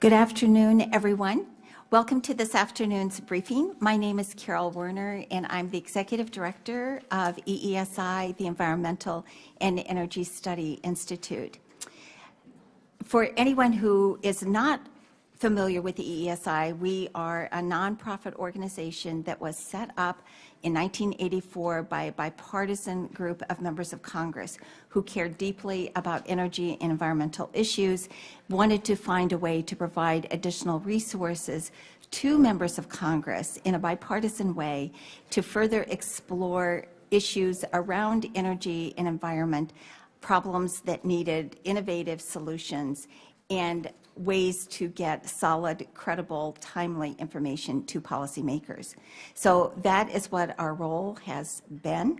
Good afternoon, everyone. Welcome to this afternoon's briefing. My name is Carol Werner, and I'm the Executive Director of EESI, the Environmental and Energy Study Institute. For anyone who is not familiar with the EESI, we are a nonprofit organization that was set up in 1984 by a bipartisan group of members of Congress who cared deeply about energy and environmental issues, wanted to find a way to provide additional resources to members of Congress in a bipartisan way to further explore issues around energy and environment, problems that needed innovative solutions, and ways to get solid, credible, timely information to policymakers. So that is what our role has been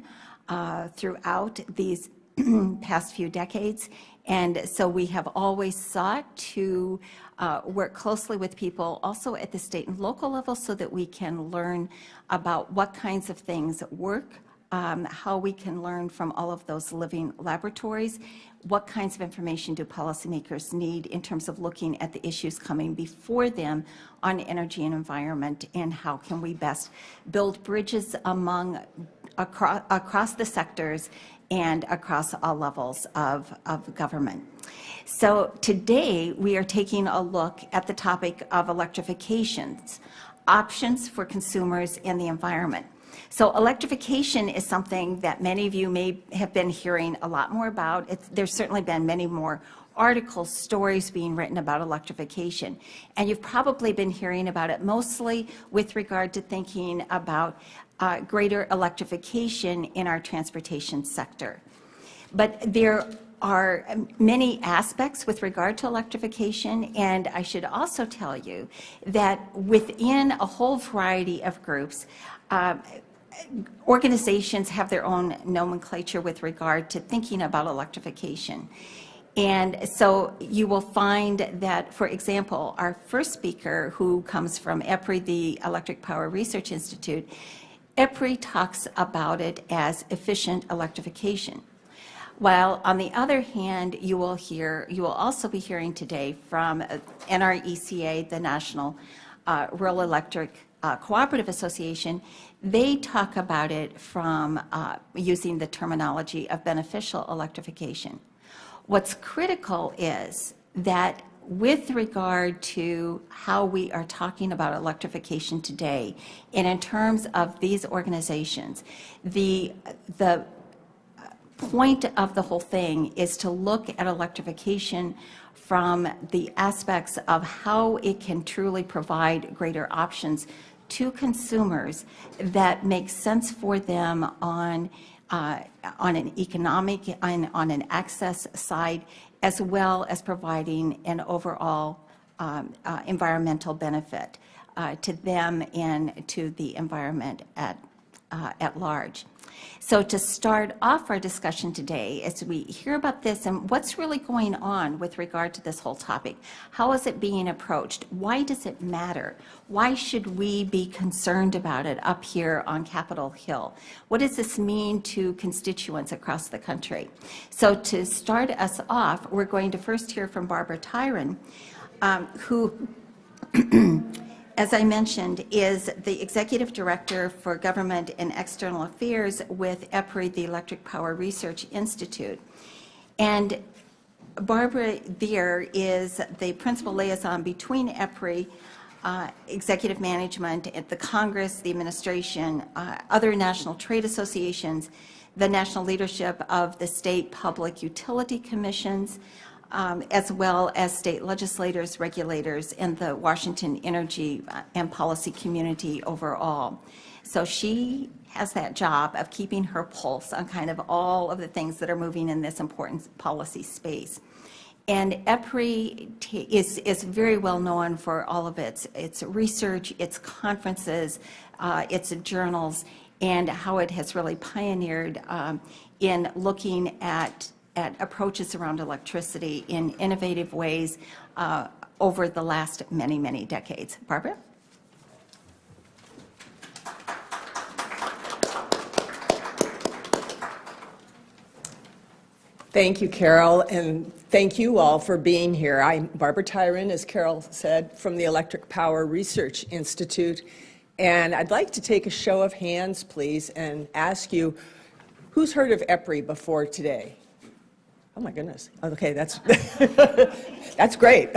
throughout these past few decades. And so we have always sought to work closely with people also at the state and local level so that we can learn about what kinds of things work, how we can learn from all of those living laboratories, what kinds of information do policymakers need in terms of looking at the issues coming before them on energy and environment, and how can we best build bridges across the sectors and across all levels of government. So today we are taking a look at the topic of electrifications, options for consumers and the environment. So electrification is something that many of you may have been hearing a lot more about. There's certainly been many more articles, stories being written about electrification. And you've probably been hearing about it mostly with regard to thinking about greater electrification in our transportation sector. But there are many aspects with regard to electrification, and I should also tell you that within a whole variety of groups, organizations have their own nomenclature with regard to thinking about electrification. And so you will find that, for example, our first speaker, who comes from EPRI, the Electric Power Research Institute, EPRI talks about it as efficient electrification. While on the other hand, you will also be hearing today from NRECA, the National Rural Electric Cooperative Association. They talk about it from using the terminology of beneficial electrification. What's critical is that with regard to how we are talking about electrification today, and in terms of these organizations, the point of the whole thing is to look at electrification from the aspects of how it can truly provide greater options to consumers that make sense for them on an economic and on an access side, as well as providing an overall environmental benefit to them and to the environment at large. So to start off our discussion today, as we hear about this and what's really going on with regard to this whole topic, how is it being approached? Why does it matter? Why should we be concerned about it up here on Capitol Hill? What does this mean to constituents across the country? So to start us off, we're going to first hear from Barbara Tyran, who as I mentioned, is the Executive Director for Government and External Affairs with EPRI, the Electric Power Research Institute. And Barbara Tyran is the principal liaison between EPRI, executive management at the Congress, the administration, other national trade associations, the national leadership of the state public utility commissions, as well as state legislators, regulators, and the Washington energy and policy community overall. So she has that job of keeping her pulse on kind of all of the things that are moving in this important policy space. And EPRI is very well known for all of its research, its conferences, its journals, and how it has really pioneered in looking at approaches around electricity in innovative ways over the last many, many decades. Barbara? Thank you, Carol, and thank you all for being here. I'm Barbara Tyran, as Carol said, from the Electric Power Research Institute, and I'd like to take a show of hands, please, and ask you, who's heard of EPRI before today? Oh my goodness, okay, that's, that's great.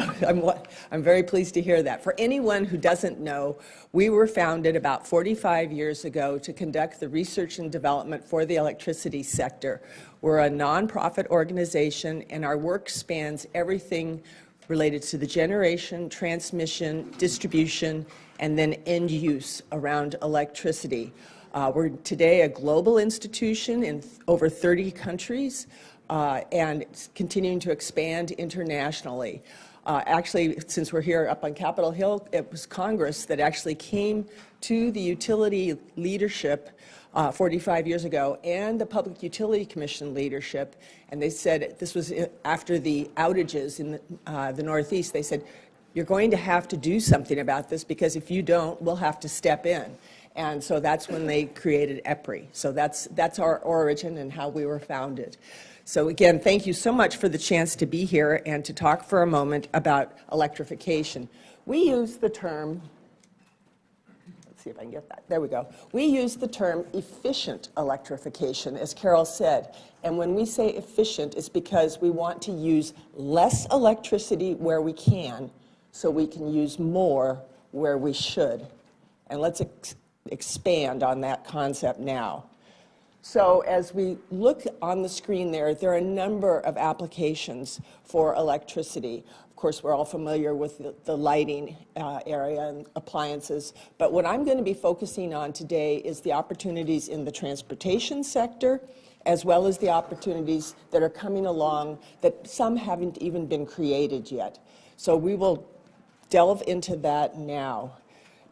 I'm very pleased to hear that. For anyone who doesn't know, we were founded about 45 years ago to conduct the research and development for the electricity sector. We're a nonprofit organization, and our work spans everything related to the generation, transmission, distribution, and then end use around electricity. We're today a global institution in over 30 countries and it's continuing to expand internationally. Actually, since we're here up on Capitol Hill, it was Congress that actually came to the utility leadership 45 years ago and the Public Utility Commission leadership, and they said, this was after the outages in the Northeast, they said, you're going to have to do something about this because if you don't, we'll have to step in. And so that's when they created EPRI. So that's our origin and how we were founded. So again, thank you so much for the chance to be here and to talk for a moment about electrification. We use the term, see if I can get that. There we go. We use the term efficient electrification, as Carol said. And when we say efficient, it's because we want to use less electricity where we can, so we can use more where we should. And let's expand on that concept now. So as we look on the screen there, there are a number of applications for electricity. Of course, we're all familiar with the lighting area and appliances, but what I'm going to be focusing on today is the opportunities in the transportation sector, as well as the opportunities that are coming along that some haven't even been created yet. So we will delve into that now.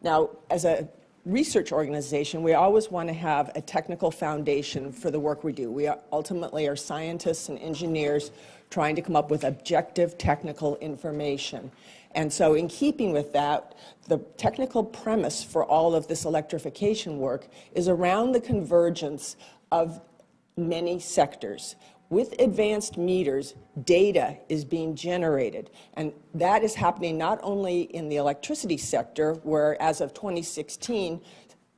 Now, as a research organization, we always want to have a technical foundation for the work we do. We ultimately are scientists and engineers trying to come up with objective technical information. And so in keeping with that, the technical premise for all of this electrification work is around the convergence of many sectors. With advanced meters, data is being generated, and that is happening not only in the electricity sector, where as of 2016,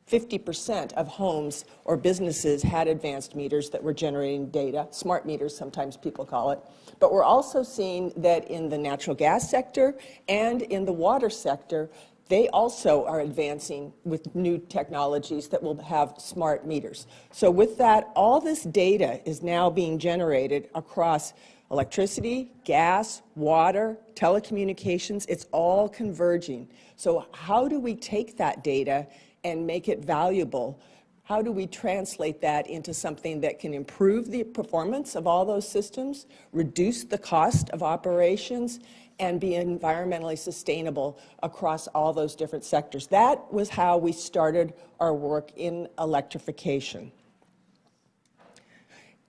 50% of homes or businesses had advanced meters that were generating data, smart meters sometimes people call it, but we're also seeing that in the natural gas sector and in the water sector, they also are advancing with new technologies that will have smart meters. So with that, all this data is now being generated across electricity, gas, water, telecommunications. It's all converging. So how do we take that data and make it valuable? How do we translate that into something that can improve the performance of all those systems, reduce the cost of operations, and be environmentally sustainable across all those different sectors? That was how we started our work in electrification.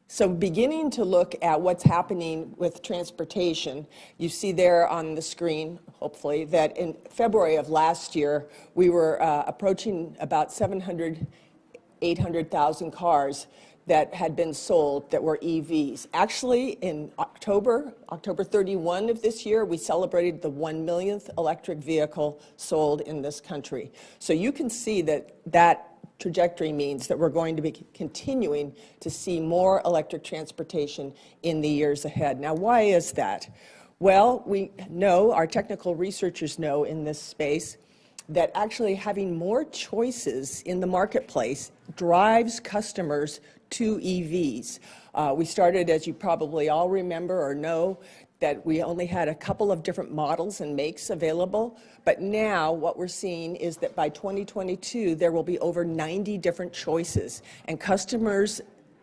So beginning to look at what's happening with transportation, you see there on the screen, hopefully, that in February of last year, we were approaching about 700, 800,000 cars that had been sold that were EVs. Actually, in October 31 of this year, we celebrated the 1 millionth electric vehicle sold in this country. So you can see that that trajectory means that we're going to be continuing to see more electric transportation in the years ahead. Now, why is that? Well, we know, our technical researchers know in this space, that actually having more choices in the marketplace drives customers to EVs. We started, as you probably all remember or know, that we only had a couple of different models and makes available, but now what we're seeing is that by 2022 there will be over 90 different choices, and customers,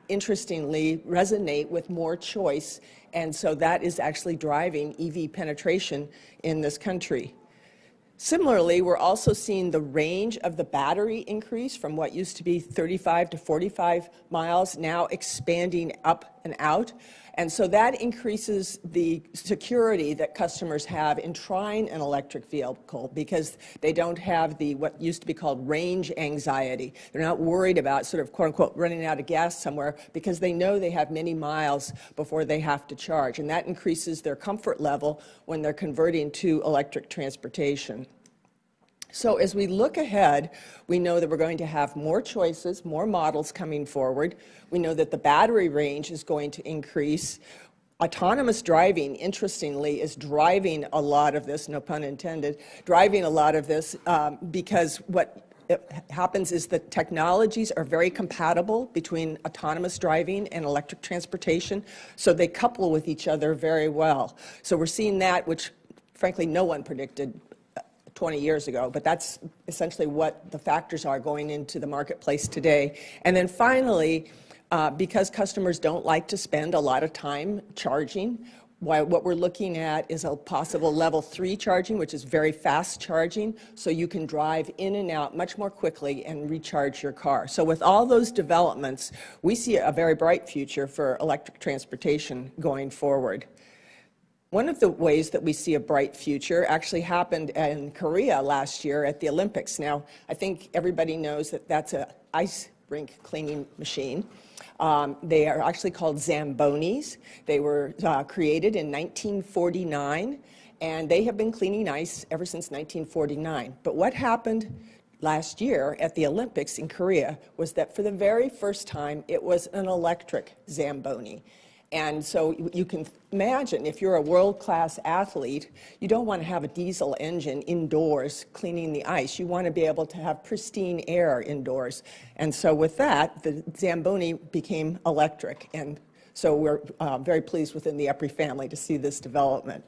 interestingly, resonate with more choice, and so that is actually driving EV penetration in this country. Similarly, we're also seeing the range of the battery increase from what used to be 35 to 45 miles, now expanding up and out. And so that increases the security that customers have in trying an electric vehicle, because they don't have the what used to be called range anxiety. They're not worried about sort of, quote unquote, running out of gas somewhere, because they know they have many miles before they have to charge. And that increases their comfort level when they're converting to electric transportation. So as we look ahead, we know that we're going to have more choices, more models coming forward. We know that the battery range is going to increase. Autonomous driving, interestingly, is driving a lot of this, no pun intended, driving a lot of this because what happens is the technologies are very compatible between autonomous driving and electric transportation, so they couple with each other very well. So we're seeing that, which frankly no one predicted 20 years ago, but that's essentially what the factors are going into the marketplace today. And then finally, because customers don't like to spend a lot of time charging, what we're looking at is a possible level 3 charging, which is very fast charging, so you can drive in and out much more quickly and recharge your car. So with all those developments, we see a very bright future for electric transportation going forward. One of the ways that we see a bright future actually happened in Korea last year at the Olympics. Now, I think everybody knows that that's an ice rink cleaning machine. They are actually called Zambonis. They were created in 1949, and they have been cleaning ice ever since 1949. But what happened last year at the Olympics in Korea was that for the very first time, it was an electric Zamboni. And so you can imagine, if you're a world-class athlete, you don't want to have a diesel engine indoors cleaning the ice. You want to be able to have pristine air indoors. And so with that, the Zamboni became electric. And so we're very pleased within the EPRI family to see this development.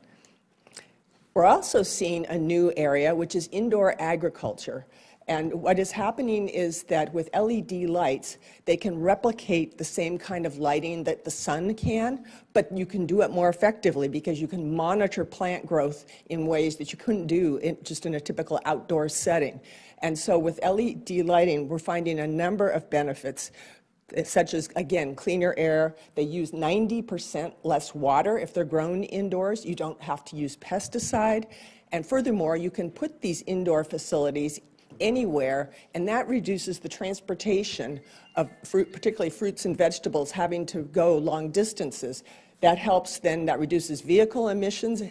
We're also seeing a new area, which is indoor agriculture. And what is happening is that with LED lights, they can replicate the same kind of lighting that the sun can, but you can do it more effectively because you can monitor plant growth in ways that you couldn't do just in a typical outdoor setting. And so with LED lighting, we're finding a number of benefits, such as, again, cleaner air. They use 90% less water if they're grown indoors. You don't have to use pesticide. And furthermore, you can put these indoor facilities anywhere, and that reduces the transportation of fruit, particularly fruits and vegetables, having to go long distances. That helps then, that reduces vehicle emissions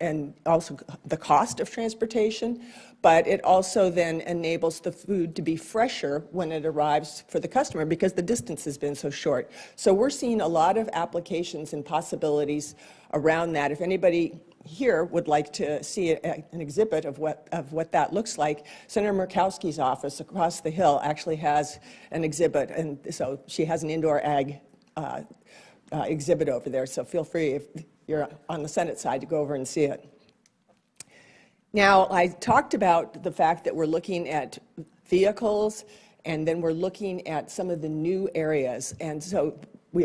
and also the cost of transportation, but it also then enables the food to be fresher when it arrives for the customer because the distance has been so short. So we're seeing a lot of applications and possibilities around that. If anybody here would like to see an exhibit of what that looks like, Senator Murkowski's office across the hill actually has an exhibit, and so she has an indoor ag exhibit over there, so feel free if you're on the Senate side to go over and see it. Now, I talked about the fact that we're looking at vehicles, and then we're looking at some of the new areas, and so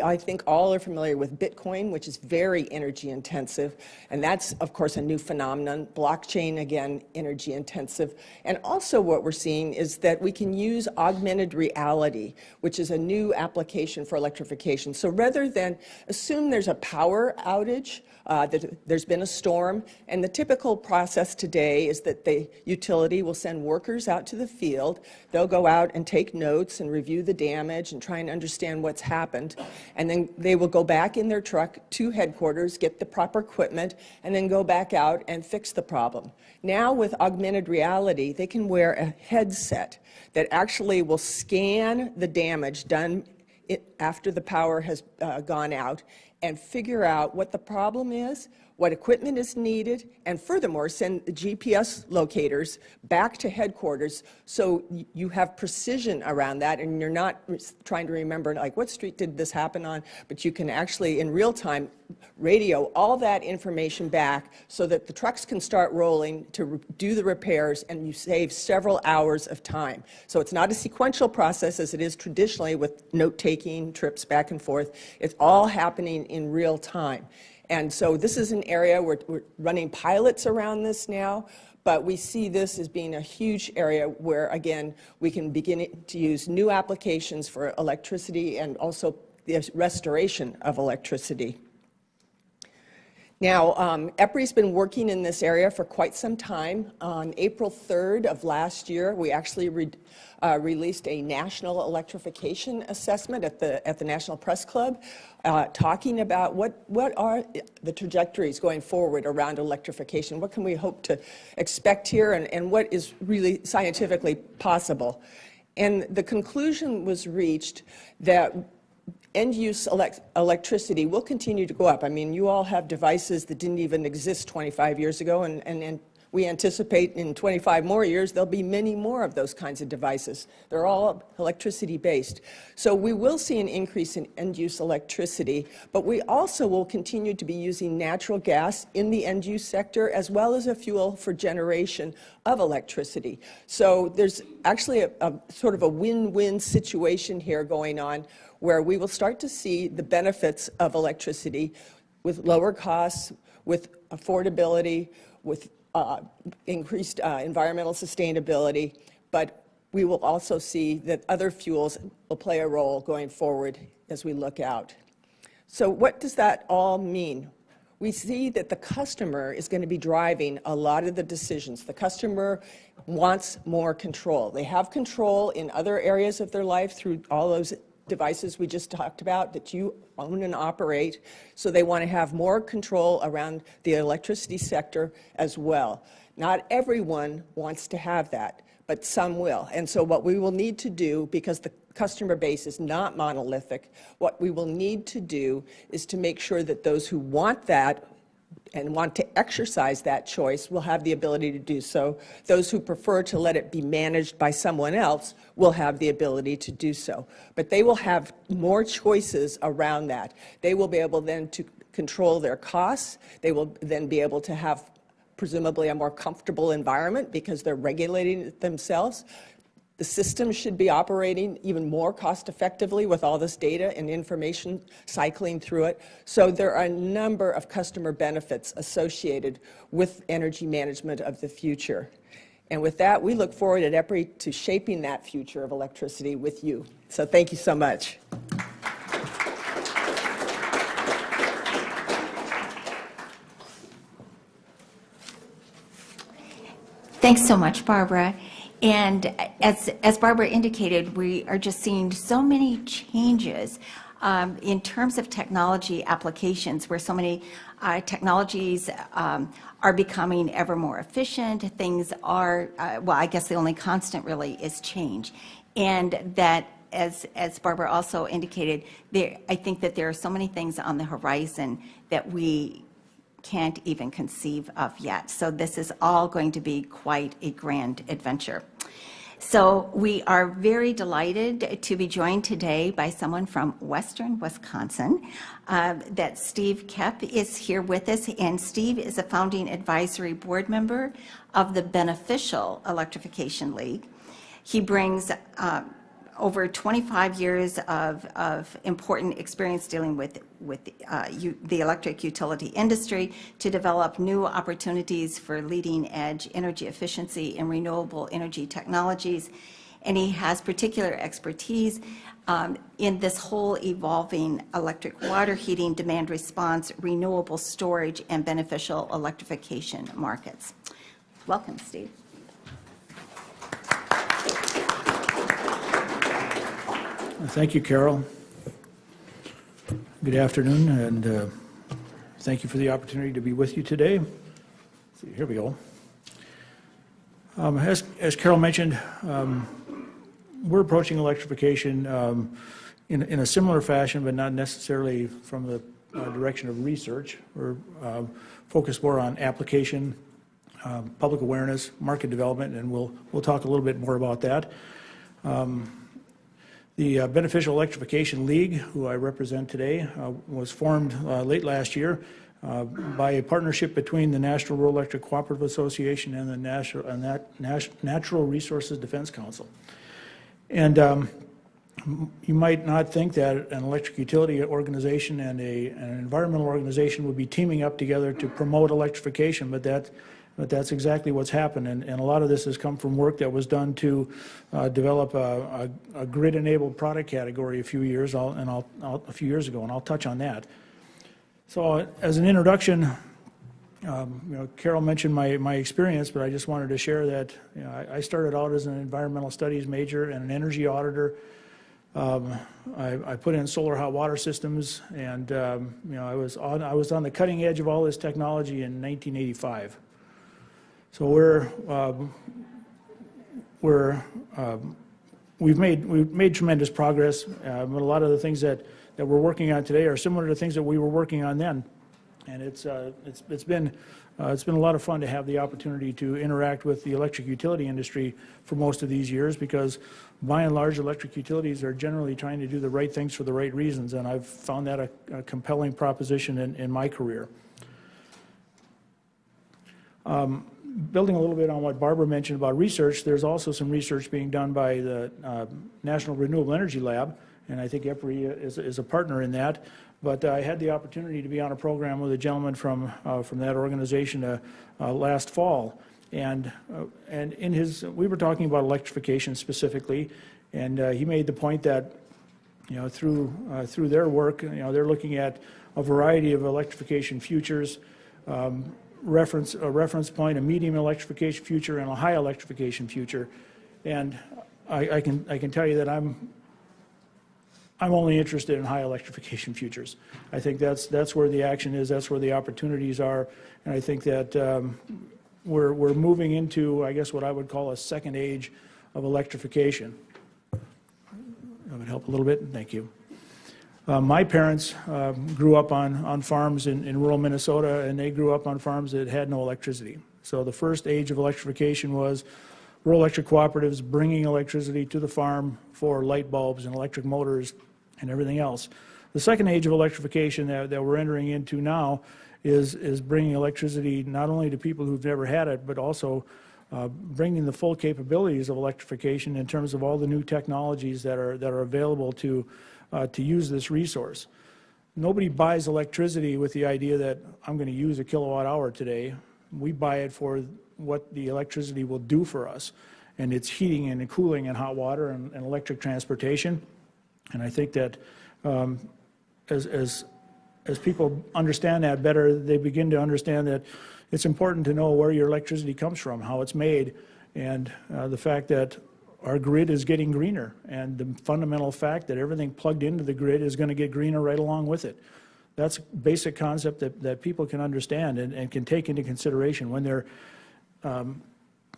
I think all are familiar with Bitcoin, which is very energy intensive, and that's, of course, a new phenomenon. Blockchain, again, energy intensive. And also what we're seeing is that we can use augmented reality, which is a new application for electrification. So rather than assume there's a power outage, that there's been a storm, and the typical process today is that the utility will send workers out to the field. They'll go out and take notes and review the damage and try and understand what's happened. And then they will go back in their truck to headquarters, get the proper equipment, and then go back out and fix the problem. Now with augmented reality, they can wear a headset that actually will scan the damage done after the power has gone out and figure out what the problem is, what equipment is needed, and furthermore send the GPS locators back to headquarters so you have precision around that and you're not trying to remember, like, what street did this happen on, but you can actually in real time radio all that information back so that the trucks can start rolling to do the repairs, and you save several hours of time. So it's not a sequential process as it is traditionally with note-taking, trips back and forth. It's all happening in real time. And so this is an area where we're running pilots around this now, But we see this as being a huge area where, again, we can begin to use new applications for electricity and also the restoration of electricity. Now, EPRI's been working in this area for quite some time. On April 3rd of last year, we actually released a national electrification assessment at the National Press Club, talking about what are the trajectories going forward around electrification, what can we hope to expect here, and what is really scientifically possible. And the conclusion was reached that end-use electricity will continue to go up. I mean, you all have devices that didn't even exist 25 years ago, and we anticipate in 25 more years there'll be many more of those kinds of devices. They're all electricity-based. So we will see an increase in end-use electricity, but we also will continue to be using natural gas in the end-use sector as well as a fuel for generation of electricity. So there's actually a sort of a win-win situation here going on, where we will start to see the benefits of electricity with lower costs, with affordability, with increased environmental sustainability, but we will also see that other fuels will play a role going forward as we look out. So what does that all mean? We see that the customer is going to be driving a lot of the decisions. The customer wants more control. They have control in other areas of their life through all those devices we just talked about that you own and operate, so they want to have more control around the electricity sector as well. Not everyone wants to have that, but some will. And so what we will need to do, because the customer base is not monolithic, what we will need to do is to make sure that those who want that and want to exercise that choice will have the ability to do so. Those who prefer to let it be managed by someone else will have the ability to do so. But they will have more choices around that. They will be able then to control their costs. They will then be able to have presumably a more comfortable environment because they're regulating it themselves. The system should be operating even more cost effectively with all this data and information cycling through it. So there are a number of customer benefits associated with energy management of the future. And with that, we look forward at EPRI to shaping that future of electricity with you. So thank you so much. Thanks so much, Barbara. And as Barbara indicated, we are just seeing so many changes in terms of technology applications, where so many technologies are becoming ever more efficient. Things are, well, I guess the only constant really is change. And that, as Barbara also indicated, I think that there are so many things on the horizon that we can't even conceive of yet. So this is all going to be quite a grand adventure. So we are very delighted to be joined today by someone from Western Wisconsin, that Steve Koep is here with us. And Steve is a founding advisory board member of the Beneficial Electrification League. He brings over 25 years of important experience dealing with the electric utility industry to develop new opportunities for leading edge energy efficiency and renewable energy technologies. And he has particular expertise in this whole evolving electric water heating, demand response, renewable storage, and beneficial electrification markets. Welcome, Steve. Thank you, Carol. Good afternoon, and thank you for the opportunity to be with you today. See, here we go. As Carol mentioned, we're approaching electrification in a similar fashion, but not necessarily from the direction of research. We're focused more on application, public awareness, market development, and we'll talk a little bit more about that. The Beneficial Electrification League, who I represent today, was formed late last year by a partnership between the National Rural Electric Cooperative Association and the Natural Resources Defense Council. And you might not think that an electric utility organization and an environmental organization would be teaming up together to promote electrification, but that But that's exactly what's happened, and a lot of this has come from work that was done to develop a grid-enabled product category a few years ago, and I'll touch on that. So, as an introduction, Carol mentioned my experience, but I just wanted to share that I started out as an environmental studies major and an energy auditor. I put in solar hot water systems, and I was on the cutting edge of all this technology in 1985. So we've made tremendous progress, but a lot of the things that we're working on today are similar to things that we were working on then, and it's been a lot of fun to have the opportunity to interact with the electric utility industry for most of these years, because by and large electric utilities are generally trying to do the right things for the right reasons, and I've found that a compelling proposition in my career. Building a little bit on what Barbara mentioned about research, there's also some research being done by the National Renewable Energy Lab, and I think EPRI is a partner in that. But I had the opportunity to be on a program with a gentleman from that organization last fall, and in his, we were talking about electrification specifically, and he made the point that through their work, they're looking at a variety of electrification futures. A reference point, a medium electrification future, and a high electrification future, and I can tell you that I'm only interested in high electrification futures. I think that's where the action is, that's where the opportunities are, and I think that we're moving into, I guess, what I would call a second age of electrification. That would help a little bit. Thank you. My parents grew up on farms in rural Minnesota, and they grew up on farms that had no electricity. So the first age of electrification was rural electric cooperatives bringing electricity to the farm for light bulbs and electric motors and everything else. The second age of electrification that we're entering into now is bringing electricity not only to people who've never had it, but also bringing the full capabilities of electrification in terms of all the new technologies that are available to use this resource. Nobody buys electricity with the idea that I'm going to use a kilowatt hour today. We buy it for what the electricity will do for us, and it's heating and cooling and hot water and electric transportation. And I think that as people understand that better, they begin to understand that it's important to know where your electricity comes from, how it's made, and the fact that our grid is getting greener, and the fundamental fact that everything plugged into the grid is going to get greener right along with it. That's a basic concept that people can understand and can take into consideration when they're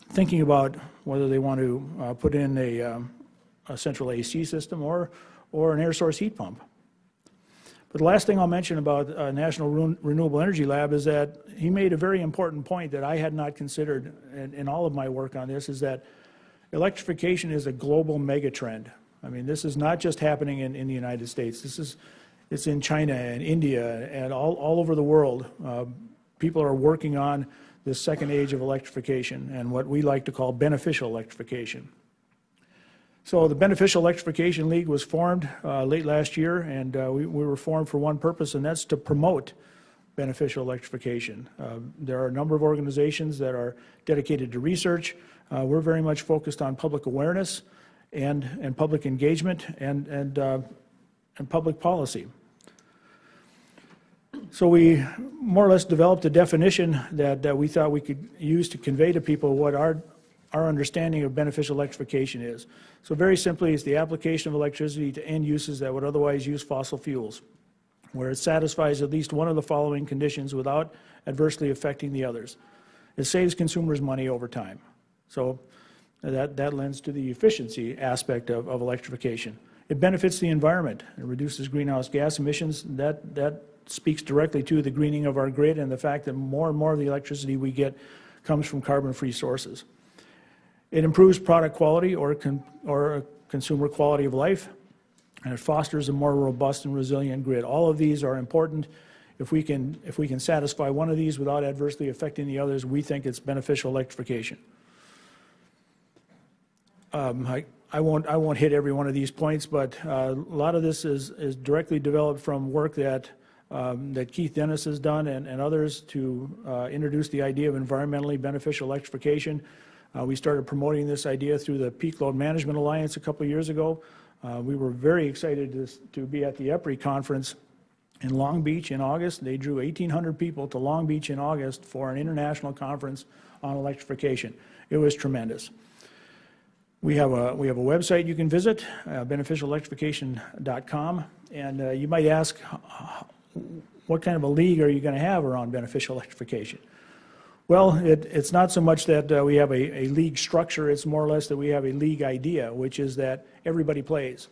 thinking about whether they want to put in a central AC system or an air source heat pump. But the last thing I'll mention about National Renewable Energy Lab is that he made a very important point that I had not considered in all of my work on this, is that electrification is a global megatrend. I mean, this is not just happening in the United States. It's in China and India and all over the world. People are working on this second age of electrification and what we like to call beneficial electrification. So the Beneficial Electrification League was formed late last year, and we were formed for one purpose, and that's to promote beneficial electrification. There are a number of organizations that are dedicated to research. We're very much focused on public awareness and public engagement and public policy. So we more or less developed a definition that we thought we could use to convey to people what our understanding of beneficial electrification is. So very simply, it's the application of electricity to end uses that would otherwise use fossil fuels, where it satisfies at least one of the following conditions without adversely affecting the others. It saves consumers money over time. So that lends to the efficiency aspect of electrification. It benefits the environment. It reduces greenhouse gas emissions. That speaks directly to the greening of our grid and the fact that more and more of the electricity we get comes from carbon-free sources. It improves product quality or consumer quality of life, and it fosters a more robust and resilient grid. All of these are important. If we can satisfy one of these without adversely affecting the others, we think it's beneficial electrification. I won't hit every one of these points, but a lot of this is directly developed from work that that Keith Dennis has done and others to introduce the idea of environmentally beneficial electrification. We started promoting this idea through the Peak Load Management Alliance a couple of years ago. We were very excited to be at the EPRI conference in Long Beach in August. They drew 1,800 people to Long Beach in August for an international conference on electrification. It was tremendous. We have a website you can visit, BeneficialElectrification.com, and you might ask, what kind of a league are you going to have around beneficial electrification? Well, it's not so much that we have a league structure, it's more or less that we have a league idea, which is that everybody plays.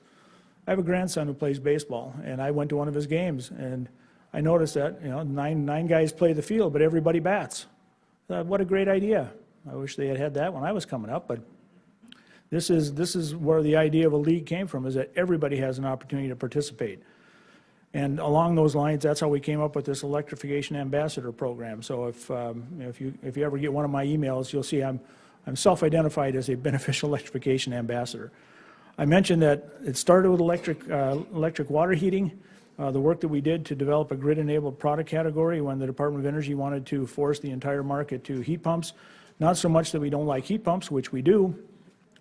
I have a grandson who plays baseball, and I went to one of his games, and I noticed that, you know, nine guys play the field, but everybody bats. What a great idea. I wish they had had that when I was coming up, but this is where the idea of a league came from, is that everybody has an opportunity to participate. And along those lines, that's how we came up with this Electrification Ambassador Program. So if you ever get one of my emails, you'll see I'm self-identified as a Beneficial Electrification Ambassador. I mentioned that it started with electric water heating, the work that we did to develop a grid-enabled product category when the Department of Energy wanted to force the entire market to heat pumps. Not so much that we don't like heat pumps, which we do,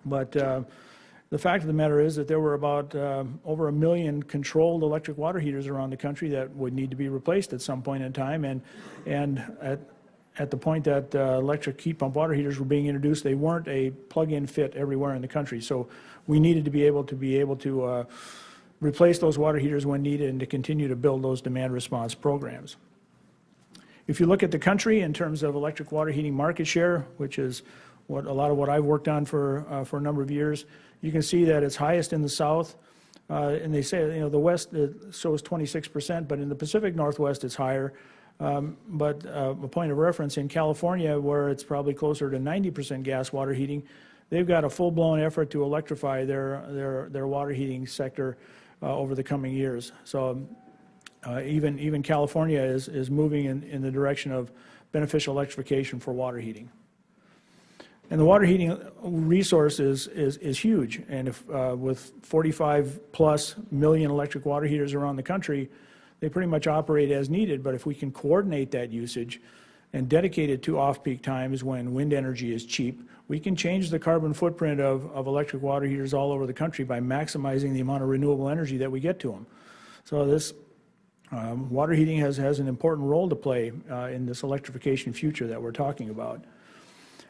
but the fact of the matter is that there were about over 1 million controlled electric water heaters around the country that would need to be replaced at some point in time, and at the point that electric heat pump water heaters were being introduced, they weren't a plug-in fit everywhere in the country. So we needed to be able to replace those water heaters when needed and to continue to build those demand response programs. If you look at the country in terms of electric water heating market share, which is what a lot of what I've worked on for a number of years, you can see that it's highest in the South, and they say, you know, the West shows 26%, but in the Pacific Northwest it's higher. But a point of reference, in California, where it's probably closer to 90% gas water heating, they've got a full-blown effort to electrify their water heating sector over the coming years. So even California is moving in the direction of beneficial electrification for water heating. And the water heating resource is huge, and if with 45+ million electric water heaters around the country, they pretty much operate as needed. But if we can coordinate that usage and dedicate it to off-peak times when wind energy is cheap, we can change the carbon footprint of electric water heaters all over the country by maximizing the amount of renewable energy that we get to them. So this water heating has an important role to play in this electrification future that we're talking about.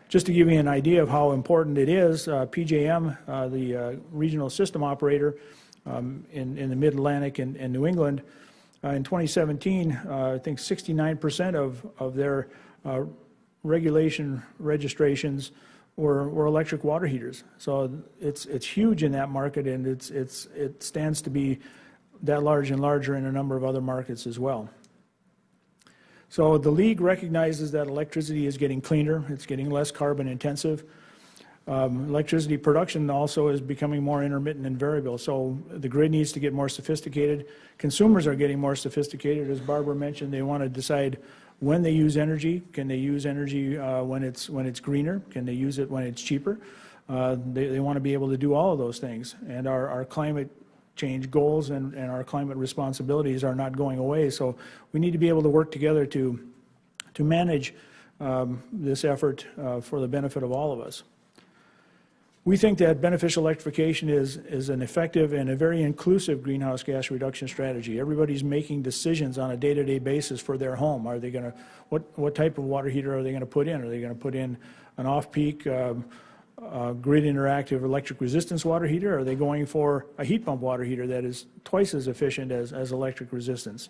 Just to give you an idea of how important it is, PJM, the regional system operator in the Mid-Atlantic and New England, in 2017, I think 69% of their regulation registrations were electric water heaters. So it's huge in that market, and it stands to be that large and larger in a number of other markets as well. So the league recognizes that electricity is getting cleaner, it's getting less carbon intensive. Electricity production also is becoming more intermittent and variable, so the grid needs to get more sophisticated. Consumers are getting more sophisticated. As Barbara mentioned, they want to decide when they use energy. Can they use energy when it's greener? Can they use it when it's cheaper? They want to be able to do all of those things, and our climate change goals and our climate responsibilities are not going away. So we need to be able to work together to manage this effort for the benefit of all of us. We think that beneficial electrification is an effective and a very inclusive greenhouse gas reduction strategy. Everybody's making decisions on a day-to-day basis for their home. Are they going to, what type of water heater are they going to put in? Are they going to put in an off-peak grid interactive electric resistance water heater, or are they going for a heat pump water heater that is twice as efficient as electric resistance?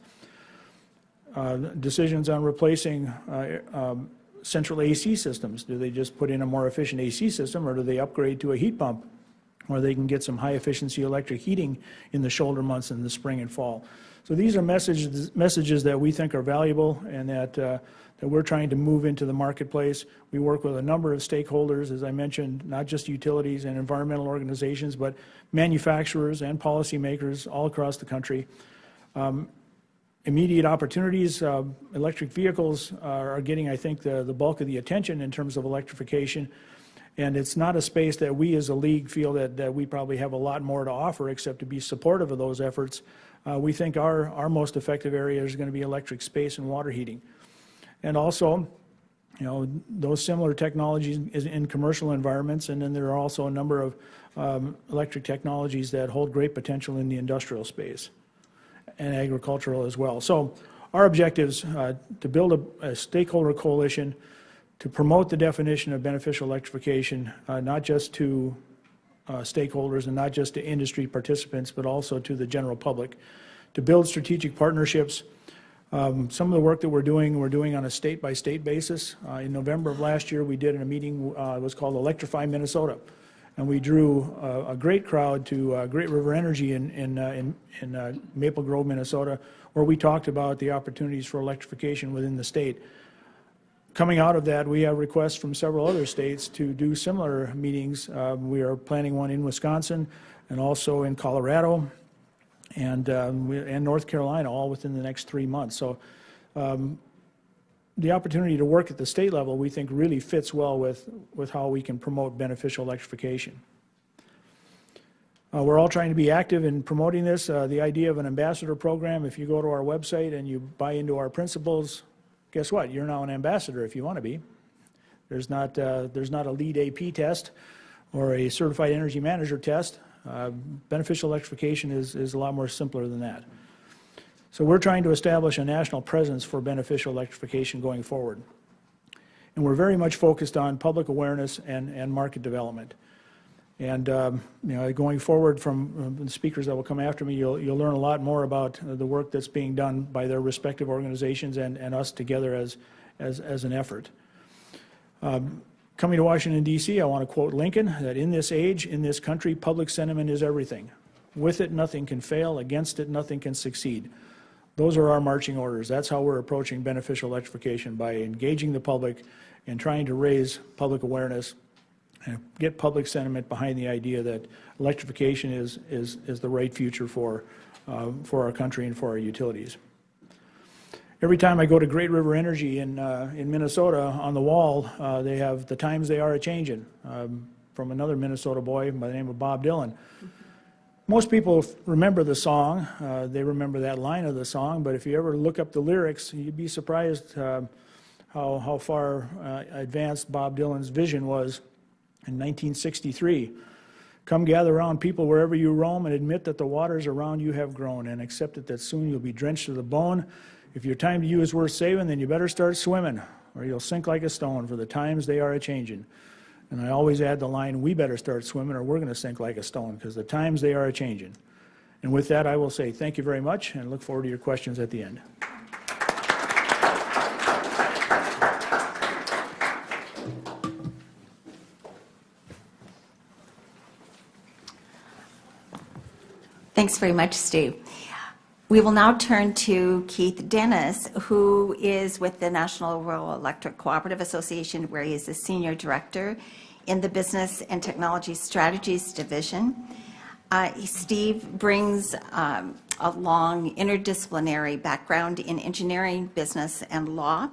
Decisions on replacing central AC systems. Do they just put in a more efficient AC system, or do they upgrade to a heat pump where they can get some high efficiency electric heating in the shoulder months in the spring and fall? So these are messages that we think are valuable and that we're trying to move into the marketplace. We work with a number of stakeholders, as I mentioned, not just utilities and environmental organizations, but manufacturers and policymakers all across the country. Immediate opportunities, electric vehicles are getting, I think, the bulk of the attention in terms of electrification. And it's not a space that we as a league feel that we probably have a lot more to offer except to be supportive of those efforts. We think our most effective area is going to be electric space and water heating. And also, you know, those similar technologies in commercial environments, and then there are also a number of electric technologies that hold great potential in the industrial space and agricultural as well. So our objectives, to build a stakeholder coalition, to promote the definition of beneficial electrification, not just to stakeholders and not just to industry participants, but also to the general public, to build strategic partnerships. Some of the work that we're doing on a state-by-state basis. In November of last year, we did a meeting that was called Electrify Minnesota, and we drew a great crowd to Great River Energy in Maple Grove, Minnesota, where we talked about the opportunities for electrification within the state. Coming out of that, we have requests from several other states to do similar meetings. We are planning one in Wisconsin and also in Colorado, and North Carolina, all within the next 3 months. So the opportunity to work at the state level, we think, really fits well with how we can promote beneficial electrification. We're all trying to be active in promoting this. The idea of an ambassador program, if you go to our website and you buy into our principles, guess what? You're now an ambassador if you want to be. There's not a lead AP test or a certified energy manager test. Beneficial electrification is a lot more simpler than that. So we're trying to establish a national presence for beneficial electrification going forward. And we're very much focused on public awareness and market development. And you know, going forward from the speakers that will come after me, you'll learn a lot more about the work that's being done by their respective organizations and us together as an effort. Coming to Washington, D.C., I want to quote Lincoln, that in this age, in this country, public sentiment is everything. With it, nothing can fail. Against it, nothing can succeed. Those are our marching orders. That's how we're approaching beneficial electrification, by engaging the public and trying to raise public awareness and get public sentiment behind the idea that electrification is the right future for our country and for our utilities. Every time I go to Great River Energy in Minnesota, on the wall, they have "The Times They Are A-Changin'" from another Minnesota boy by the name of Bob Dylan. Most people remember the song. They remember that line of the song, but if you ever look up the lyrics, you'd be surprised how far advanced Bob Dylan's vision was in 1963. "Come gather round, people, wherever you roam, and admit that the waters around you have grown, and accept it that soon you'll be drenched to the bone. If your time to you is worth saving, then you better start swimming, or you'll sink like a stone, for the times they are a-changing." And I always add the line, "We better start swimming, or we're going to sink like a stone, because the times they are a-changing." And with that, I will say thank you very much, and look forward to your questions at the end. Thanks very much, Steve. We will now turn to Keith Dennis, who is with the National Rural Electric Cooperative Association, where he is the Senior Director in the Business and Technology Strategies Division. Steve brings a long interdisciplinary background in engineering, business, and law,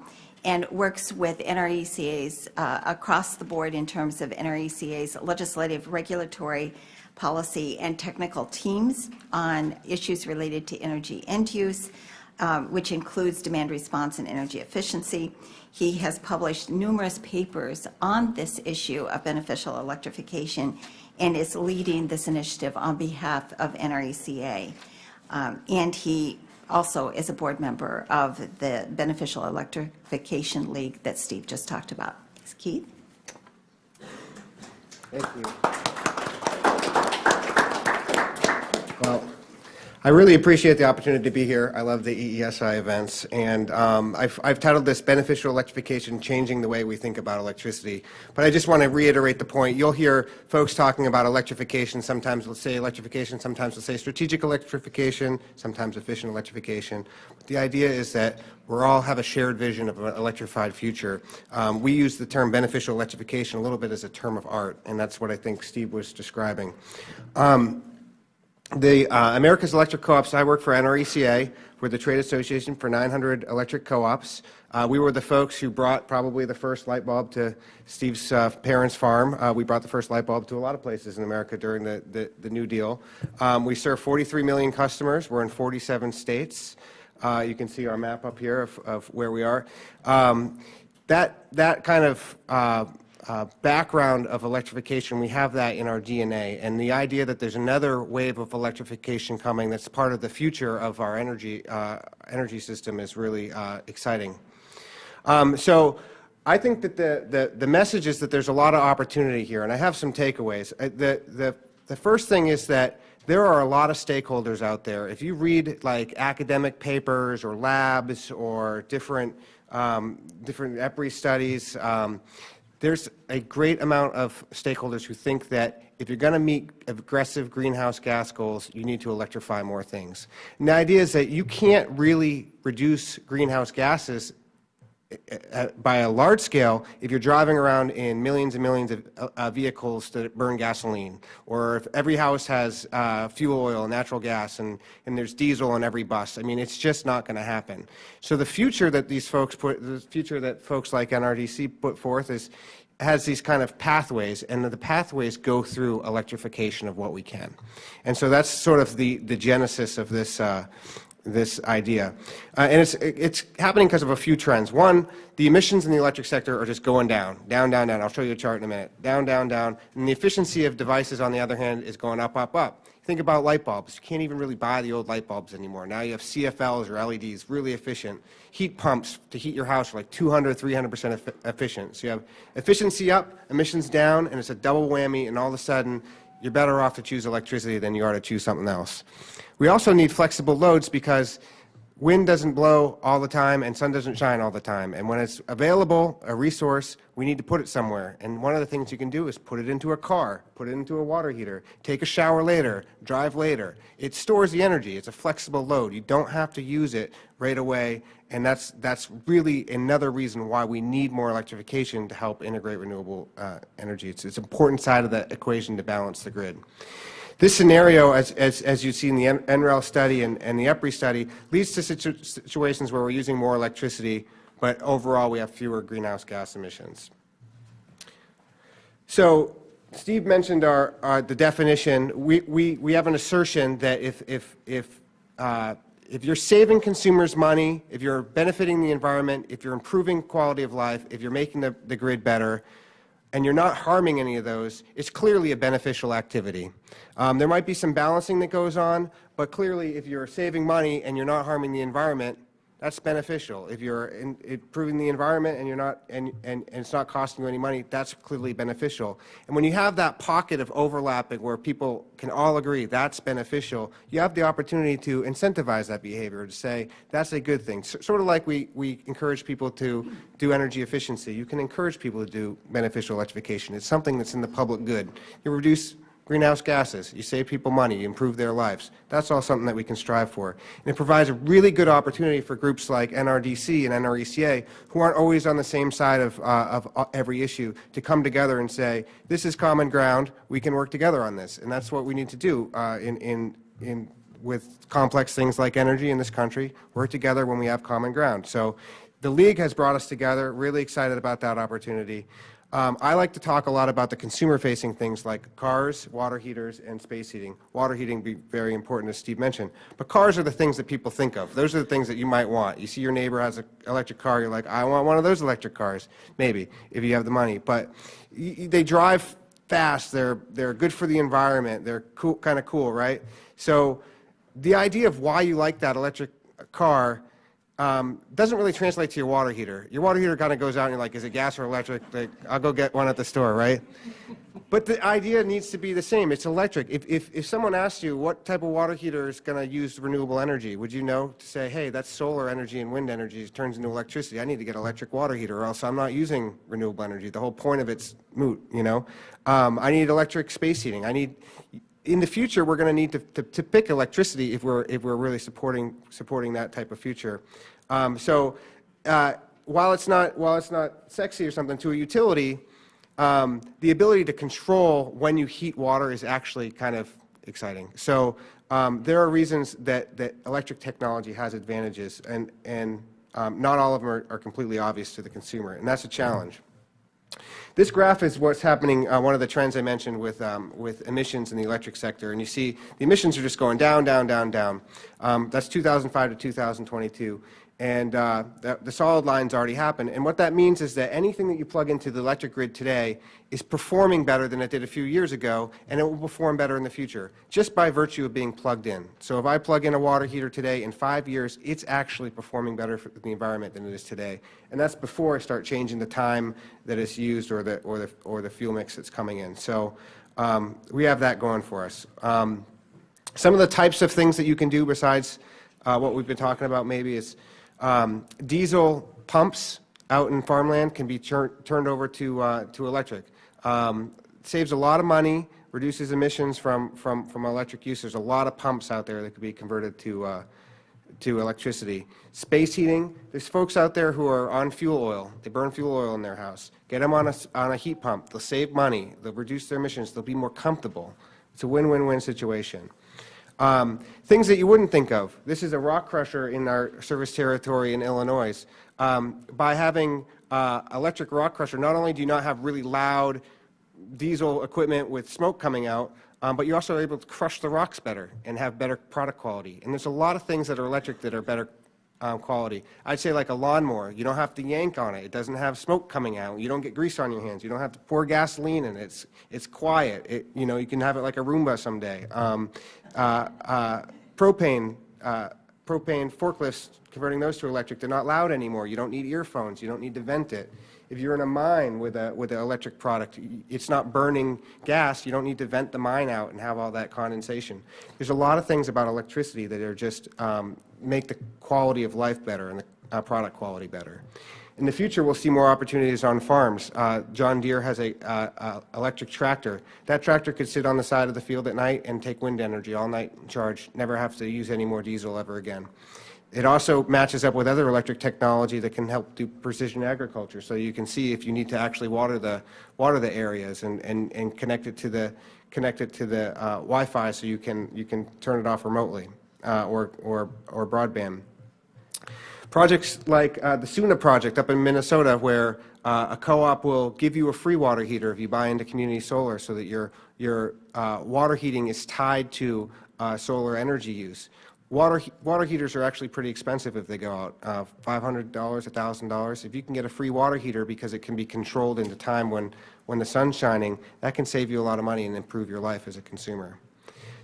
and works with NRECAs across the board in terms of NRECAs legislative, regulatory, policy, and technical teams on issues related to energy end use, which includes demand response and energy efficiency. He has published numerous papers on this issue of beneficial electrification and is leading this initiative on behalf of NRECA. And he also is a board member of the Beneficial Electrification League that Steve just talked about. Thanks, Keith. Thank you. Well, I really appreciate the opportunity to be here. I love the EESI events, and I've titled this Beneficial Electrification, Changing the Way We Think About Electricity. But I just want to reiterate the point. You'll hear folks talking about electrification. Sometimes we'll say electrification, sometimes we'll say strategic electrification, sometimes efficient electrification. But the idea is that we all have a shared vision of an electrified future. We use the term beneficial electrification a little bit as a term of art, and that's what I think Steve was describing. the America's Electric Co-ops, I work for NRECA. We're the trade association for 900 electric co-ops. We were the folks who brought probably the first light bulb to Steve's parents' farm. We brought the first light bulb to a lot of places in America during the New Deal. We serve 43 million customers. We're in 47 states. You can see our map up here of where we are. That kind of background of electrification, we have that in our DNA, and the idea that there's another wave of electrification coming that's part of the future of our energy system is really exciting. So I think that the message is that there's a lot of opportunity here, and I have some takeaways. The first thing is that there are a lot of stakeholders out there. If you read like academic papers or labs or different EPRI studies, there's a great amount of stakeholders who think that if you're going to meet aggressive greenhouse gas goals, you need to electrify more things. And the idea is that you can't really reduce greenhouse gases by a large scale if you're driving around in millions and millions of vehicles that burn gasoline, or if every house has fuel oil and natural gas and there's diesel on every bus. I mean, it's just not going to happen. So the future that folks like NRDC put forth has these kind of pathways, and the pathways go through electrification of what we can. And so that's sort of the genesis of this idea. And it's happening because of a few trends. One, the emissions in the electric sector are just going down, down, down, down. I'll show you a chart in a minute. Down, down, down. And the efficiency of devices, on the other hand, is going up, up, up. Think about light bulbs. You can't even really buy the old light bulbs anymore. Now you have CFLs or LEDs, really efficient. Heat pumps to heat your house are like 200, 300% efficient. So you have efficiency up, emissions down, and it's a double whammy, and all of a sudden, you're better off to choose electricity than you are to choose something else. We also need flexible loads because wind doesn't blow all the time and sun doesn't shine all the time. And when it's available, a resource, we need to put it somewhere. And one of the things you can do is put it into a car, put it into a water heater, take a shower later, drive later. It stores the energy. It's a flexible load. You don't have to use it right away. And that's really another reason why we need more electrification to help integrate renewable energy. It's an important side of that equation to balance the grid. This scenario, as you see in the NREL study and the EPRI study, leads to situations where we're using more electricity, but overall we have fewer greenhouse gas emissions. So Steve mentioned the definition. We have an assertion that if you're saving consumers money, if you're benefiting the environment, if you're improving quality of life, if you're making the grid better, and you're not harming any of those, it's clearly a beneficial activity. There might be some balancing that goes on, but clearly if you're saving money and you're not harming the environment, that's beneficial. If you're improving the environment and you're not, and it's not costing you any money, that's clearly beneficial. And when you have that pocket of overlapping where people can all agree that's beneficial, you have the opportunity to incentivize that behavior, to say that's a good thing. So, sort of like we encourage people to do energy efficiency, you can encourage people to do beneficial electrification. It's something that's in the public good. You reduce greenhouse gases, you save people money, you improve their lives. That's all something that we can strive for. And it provides a really good opportunity for groups like NRDC and NRECA, who aren't always on the same side of every issue, to come together and say, this is common ground, we can work together on this. And that's what we need to do with complex things like energy in this country, work together when we have common ground. So the League has brought us together, really excited about that opportunity. I like to talk a lot about the consumer-facing things like cars, water heaters, and space heating. Water heating be very important, as Steve mentioned. But cars are the things that people think of. Those are the things that you might want. You see your neighbor has an electric car, you're like, I want one of those electric cars, maybe, if you have the money. But they drive fast, they're good for the environment, they're cool, kind of cool, right? So the idea of why you like that electric car doesn't really translate to your water heater. Your water heater kind of goes out and you're like, is it gas or electric? Like, I'll go get one at the store, right? But the idea needs to be the same. It's electric. If someone asks you what type of water heater is going to use renewable energy, would you know to say, hey, that's solar energy and wind energy turns into electricity. I need to get an electric water heater or else I'm not using renewable energy. The whole point of it's moot, you know? I need electric space heating. In the future, we're going to need to pick electricity if we're really supporting that type of future. While it's not sexy or something to a utility, the ability to control when you heat water is actually kind of exciting. So there are reasons that electric technology has advantages, and not all of them are completely obvious to the consumer, and that's a challenge. This graph is what's happening, one of the trends I mentioned with emissions in the electric sector, and you see the emissions are just going down, down, down, down. That's 2005 to 2022, and the solid lines already happened. And what that means is that anything that you plug into the electric grid today is performing better than it did a few years ago, and it will perform better in the future, just by virtue of being plugged in. So if I plug in a water heater today, in 5 years, it's actually performing better for the environment than it is today. And that's before I start changing the time that it's used or the fuel mix that's coming in. So we have that going for us. Some of the types of things that you can do besides what we've been talking about maybe is diesel pumps out in farmland can be turned over to electric. Saves a lot of money, reduces emissions from electric use. There's a lot of pumps out there that could be converted to electricity. Space heating. There's folks out there who are on fuel oil. They burn fuel oil in their house. Get them on a heat pump. They'll save money. They'll reduce their emissions. They'll be more comfortable. It's a win-win-win situation. Things that you wouldn't think of. This is a rock crusher in our service territory in Illinois. By having electric rock crusher, not only do you not have really loud diesel equipment with smoke coming out, but you're also able to crush the rocks better and have better product quality. And there's a lot of things that are electric that are better quality. I'd say like a lawnmower. You don't have to yank on it. It doesn't have smoke coming out. You don't get grease on your hands. You don't have to pour gasoline in it. It's quiet. You know, you can have it like a Roomba someday. Propane forklifts, converting those to electric, they're not loud anymore. You don't need earphones. You don't need to vent it. If you're in a mine with an electric product, it's not burning gas. You don't need to vent the mine out and have all that condensation. There's a lot of things about electricity that are just make the quality of life better and the product quality better. In the future, we'll see more opportunities on farms. John Deere has an electric tractor. That tractor could sit on the side of the field at night and take wind energy all night and charge, never have to use any more diesel ever again. It also matches up with other electric technology that can help do precision agriculture. So you can see if you need to actually water the areas and connect it to the Wi-Fi, so you can turn it off remotely or broadband. Projects like the SUNA project up in Minnesota, where a co-op will give you a free water heater if you buy into community solar, so that your water heating is tied to solar energy use. Water heaters are actually pretty expensive if they go out, $500, $1,000. If you can get a free water heater because it can be controlled into time when the sun's shining, that can save you a lot of money and improve your life as a consumer.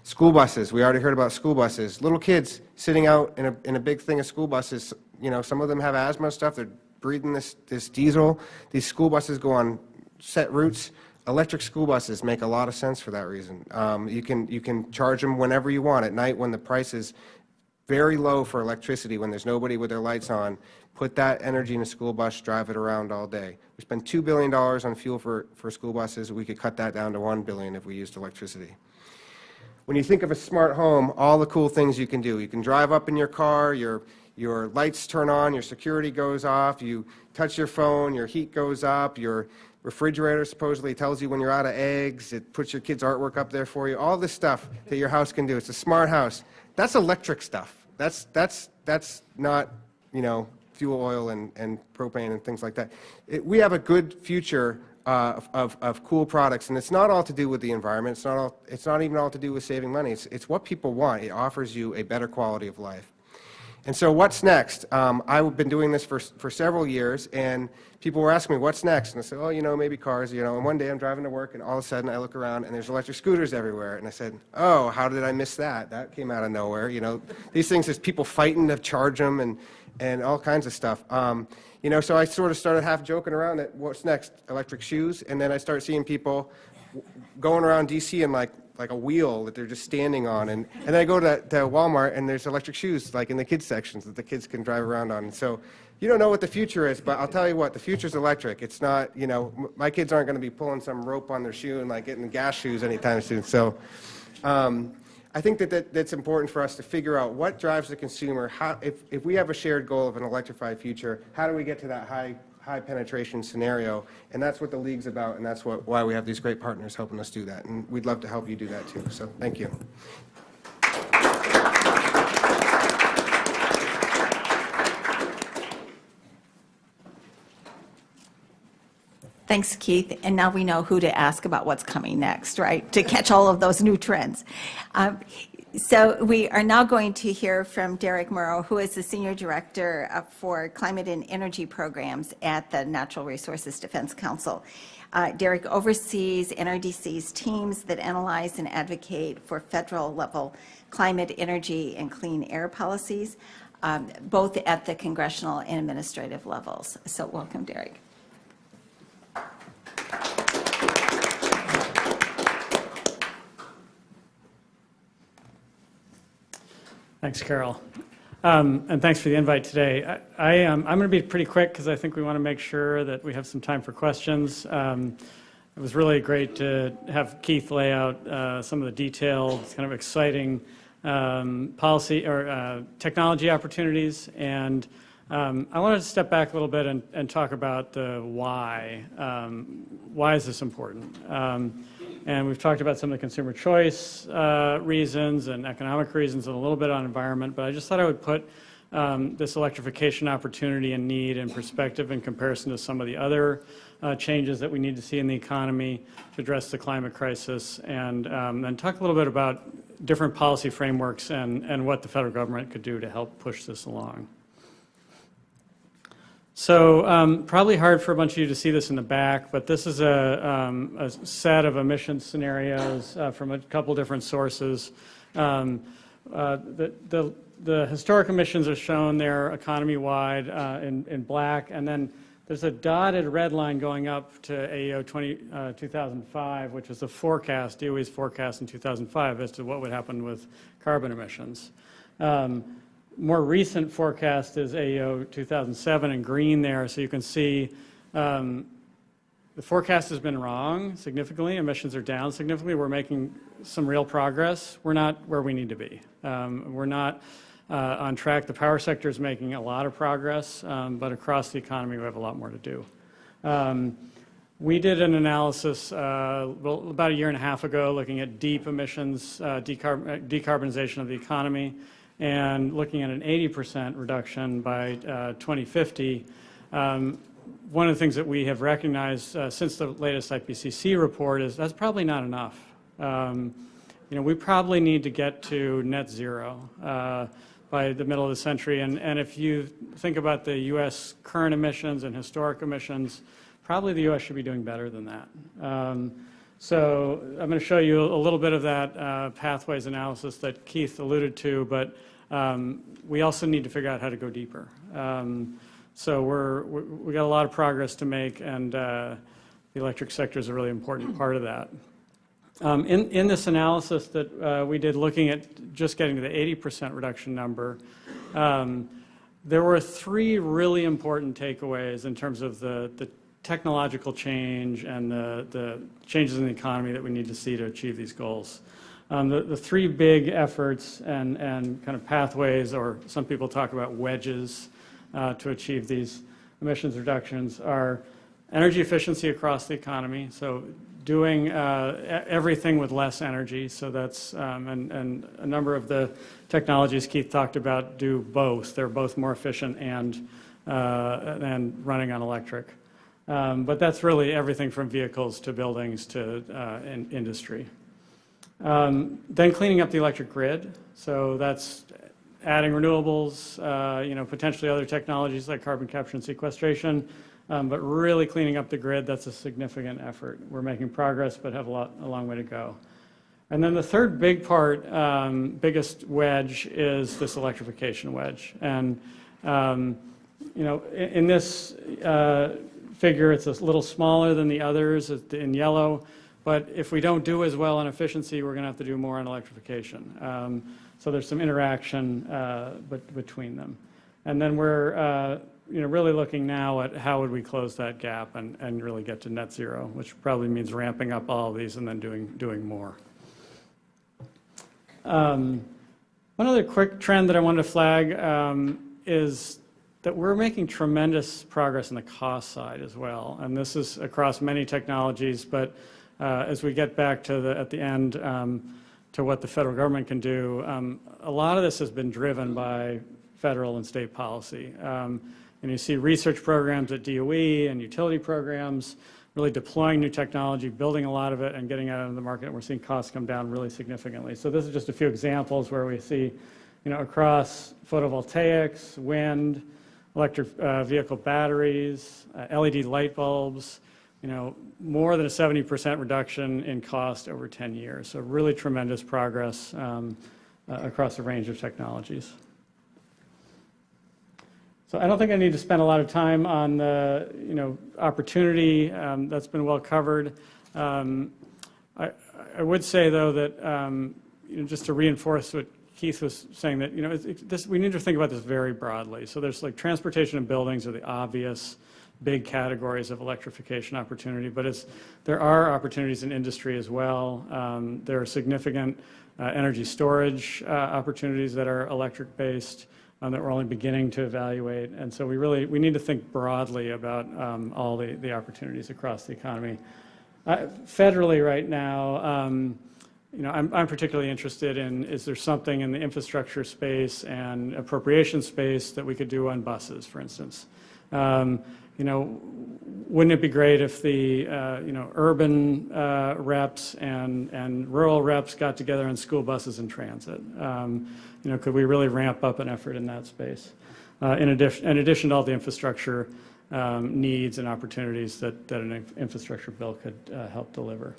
School buses. We already heard about school buses. Little kids sitting out in a big thing of school buses. You know, some of them have asthma and stuff. They're breathing this diesel. These school buses go on set routes. Electric school buses make a lot of sense for that reason. You can charge them whenever you want. At night, when the price is very low for electricity, when there's nobody with their lights on, put that energy in a school bus, drive it around all day. We spend $2 billion on fuel for school buses. We could cut that down to $1 billion if we used electricity. When you think of a smart home, all the cool things you can do. You can drive up in your car, your lights turn on, your security goes off, you touch your phone, your heat goes up, your refrigerator supposedly tells you when you're out of eggs, it puts your kids' artwork up there for you, all this stuff that your house can do. It's a smart house. That's electric stuff. That's not, you know, fuel oil and propane and things like that. We have a good future of cool products, and it's not all to do with the environment. It's not even all to do with saving money. It's what people want. It offers you a better quality of life. And so what's next? I've been doing this for several years, and people were asking me, what's next? And I said, oh, you know, maybe cars, you know. And one day I'm driving to work, and all of a sudden I look around, and there's electric scooters everywhere. And I said, oh, how did I miss that? That came out of nowhere, you know. These things, there's people fighting to charge them and all kinds of stuff. You know, so I sort of started half joking around that what's next, electric shoes? And then I start seeing people going around D.C. and like a wheel that they're just standing on, and then I go to Walmart, and there's electric shoes like in the kids sections that the kids can drive around on. And so you don't know what the future is, but I'll tell you what, the future's electric. It's not, you know, my kids aren't going to be pulling some rope on their shoe and like getting gas shoes anytime soon. So I think that's important for us to figure out what drives the consumer. How if we have a shared goal of an electrified future, how do we get to that high high penetration scenario, and that's what the league's about, and that's what, why we have these great partners helping us do that, and we'd love to help you do that too, so thank you. Thanks, Keith. And now we know who to ask about what's coming next, right, to catch all of those new trends. So we are now going to hear from Derek Murrow, who is the Senior Director for Climate and Energy Programs at the Natural Resources Defense Council. Derek oversees NRDC's teams that analyze and advocate for federal-level climate, energy, and clean air policies, both at the congressional and administrative levels. So welcome, Derek. Thanks, Carol, and thanks for the invite today. I'm going to be pretty quick because I think we want to make sure that we have some time for questions. It was really great to have Keith lay out some of the detailed, kind of exciting policy or technology opportunities, and I wanted to step back a little bit and talk about the why. Why is this important? And we've talked about some of the consumer choice reasons and economic reasons and a little bit on environment, but I just thought I would put this electrification opportunity and need in perspective in comparison to some of the other changes that we need to see in the economy to address the climate crisis, and then talk a little bit about different policy frameworks and what the federal government could do to help push this along. So probably hard for a bunch of you to see this in the back, but this is a set of emission scenarios from a couple different sources. The historic emissions are shown there economy-wide in black, and then there's a dotted red line going up to AEO 2005, which is the forecast, DOE's forecast in 2005 as to what would happen with carbon emissions. More recent forecast is AEO 2007 in green there, so you can see the forecast has been wrong significantly. Emissions are down significantly. We're making some real progress. We're not where we need to be. We're not on track. The power sector is making a lot of progress, but across the economy we have a lot more to do. We did an analysis about a year and a half ago looking at deep emissions, decarbonization of the economy, and looking at an 80% reduction by 2050. One of the things that we have recognized since the latest IPCC report is that's probably not enough. You know, we probably need to get to net zero by the middle of the century, and if you think about the U.S. current emissions and historic emissions, probably the U.S. should be doing better than that. So I'm going to show you a little bit of that pathways analysis that Keith alluded to, but we also need to figure out how to go deeper. So we got a lot of progress to make, and the electric sector is a really important part of that. In this analysis that we did looking at just getting to the 80% reduction number, there were three really important takeaways in terms of the technological change and the changes in the economy that we need to see to achieve these goals. The three big efforts and kind of pathways, or some people talk about wedges to achieve these emissions reductions, are energy efficiency across the economy, so doing everything with less energy. So that's, and a number of the technologies Keith talked about do both. They're both more efficient and running on electric. But that's really everything from vehicles to buildings to industry. Then cleaning up the electric grid. So that's adding renewables, you know, potentially other technologies like carbon capture and sequestration, but really cleaning up the grid, that's a significant effort. We're making progress, but have a long way to go. And then the third big part, biggest wedge, is this electrification wedge. And, you know, in this figure, it's a little smaller than the others in yellow, but if we don't do as well on efficiency, we're going to have to do more on electrification. So there's some interaction between them. And then we're you know, really looking now at how would we close that gap and really get to net zero, which probably means ramping up all of these and then doing more. One other quick trend that I wanted to flag is that we're making tremendous progress on the cost side as well. And this is across many technologies, but as we get back to the, at the end, to what the federal government can do, a lot of this has been driven by federal and state policy. And you see research programs at DOE and utility programs really deploying new technology, building a lot of it, and getting out into the market. And we're seeing costs come down really significantly. So this is just a few examples where we see, you know, across photovoltaics, wind, electric vehicle batteries, LED light bulbs, you know, more than a 70% reduction in cost over 10 years. So really tremendous progress across a range of technologies. So I don't think I need to spend a lot of time on the, you know, opportunity. That's been well covered. I would say, though, that you know, just to reinforce what Keith was saying, that, you know, we need to think about this very broadly. So there's like transportation and buildings are the obvious big categories of electrification opportunity, but there are opportunities in industry as well. There are significant energy storage opportunities that are electric-based. That we're only beginning to evaluate, and so we need to think broadly about all the opportunities across the economy. Federally right now, you know, I'm particularly interested in, is there something in the infrastructure space and appropriation space that we could do on buses, for instance? You know, wouldn't it be great if the you know, urban reps and rural reps got together on school buses and transit? You know, could we really ramp up an effort in that space? In addition to all the infrastructure needs and opportunities that an infrastructure bill could help deliver.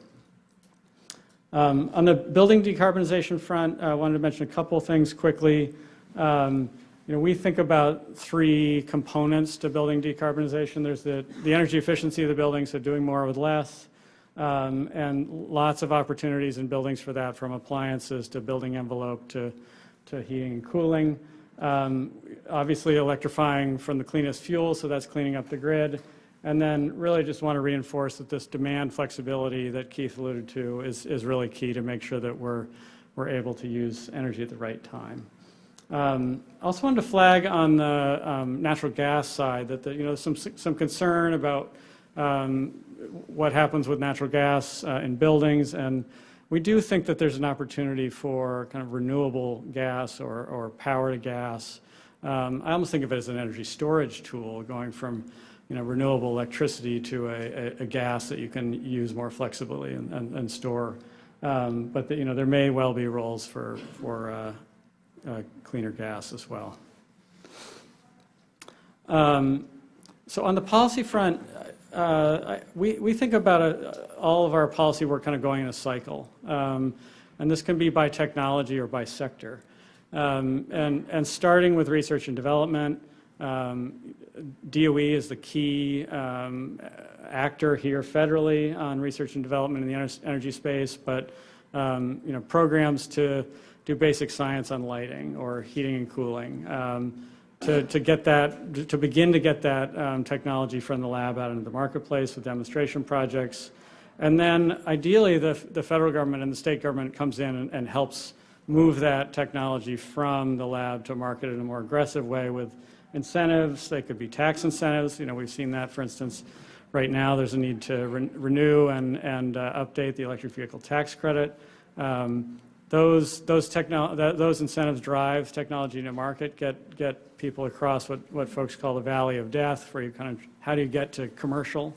On the building decarbonization front, I wanted to mention a couple things quickly. You know, we think about three components to building decarbonization. There's the energy efficiency of the building, so doing more with less, and lots of opportunities in buildings for that, from appliances to building envelope to heating and cooling. Obviously electrifying from the cleanest fuel, so that's cleaning up the grid. And then really just want to reinforce that this demand flexibility that Keith alluded to is really key to make sure that we're able to use energy at the right time. Also wanted to flag on the natural gas side that you know, some concern about what happens with natural gas in buildings, and we do think that there's an opportunity for kind of renewable gas or power to gas. I almost think of it as an energy storage tool, going from, you know, renewable electricity to a gas that you can use more flexibly and store. But you know, there may well be roles for cleaner gas as well. So on the policy front, we think about all of our policy work kind of going in a cycle, and this can be by technology or by sector. And starting with research and development, DOE is the key actor here federally on research and development in the energy space, but you know, programs to do basic science on lighting or heating and cooling, to begin to get that technology from the lab out into the marketplace with demonstration projects. And then ideally the federal government and the state government comes in and helps move that technology from the lab to market in a more aggressive way with incentives. They could be tax incentives. You know, we've seen that, for instance, right now there's a need to renew and update the electric vehicle tax credit. Those incentives drive technology to market, get people across what folks call the valley of death, where you kind of, how do you get to commercial?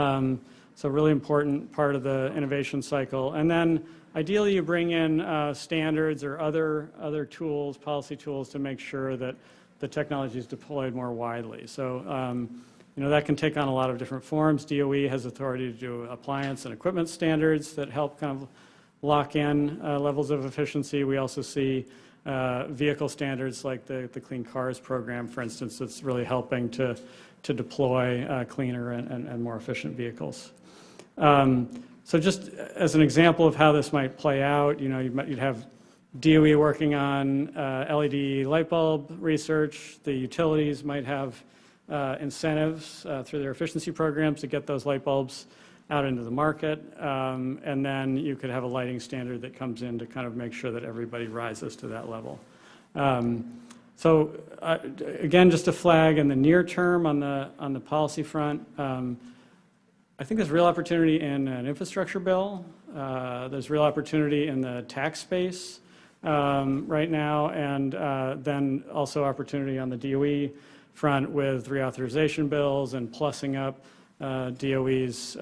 So really important part of the innovation cycle. And then ideally you bring in standards or other tools, policy tools, to make sure that the technology is deployed more widely. So you know, that can take on a lot of different forms. DOE has authority to do appliance and equipment standards that help kind of lock in levels of efficiency. We also see vehicle standards like the Clean Cars program, for instance, that's really helping to deploy cleaner and more efficient vehicles. So just as an example of how this might play out, you know, you'd have DOE working on LED light bulb research. The utilities might have incentives through their efficiency programs to get those light bulbs out into the market, and then you could have a lighting standard that comes in to kind of make sure that everybody rises to that level. So again, just a flag in the near term on the policy front. I think there's real opportunity in an infrastructure bill. There's real opportunity in the tax space right now, and then also opportunity on the DOE front with reauthorization bills and plussing up DOE's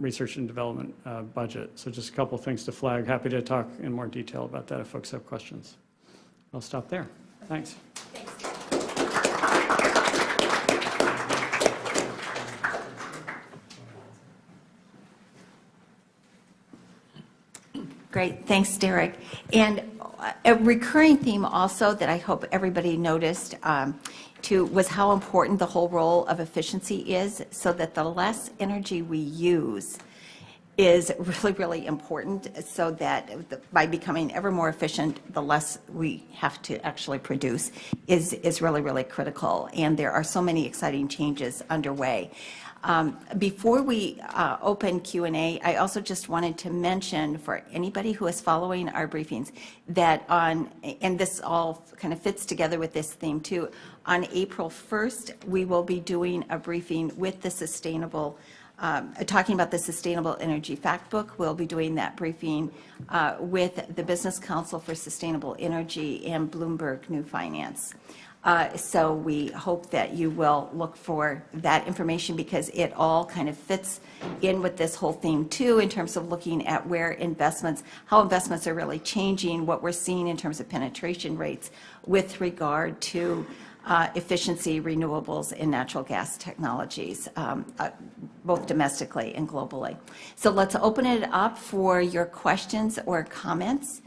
research and development budget. So just a couple things to flag. Happy to talk in more detail about that if folks have questions. I'll stop there. Thanks. Thanks. Great. Thanks, Derek. And a recurring theme also that I hope everybody noticed too was how important the whole role of efficiency is, so that the less energy we use is really, really important, so that by becoming ever more efficient, the less we have to actually produce is really, really critical. And there are so many exciting changes underway. Before we open Q&A, I also just wanted to mention for anybody who is following our briefings that on, and this all kind of fits together with this theme too, on April 1st, we will be doing a briefing with the Sustainable, talking about the Sustainable Energy Factbook. We'll be doing that briefing with the Business Council for Sustainable Energy and Bloomberg New Finance. So we hope that you will look for that information, because it all kind of fits in with this whole theme too, in terms of looking at where investments, how investments are really changing, what we're seeing in terms of penetration rates with regard to efficiency, renewables, and natural gas technologies, both domestically and globally. So let's open it up for your questions or comments.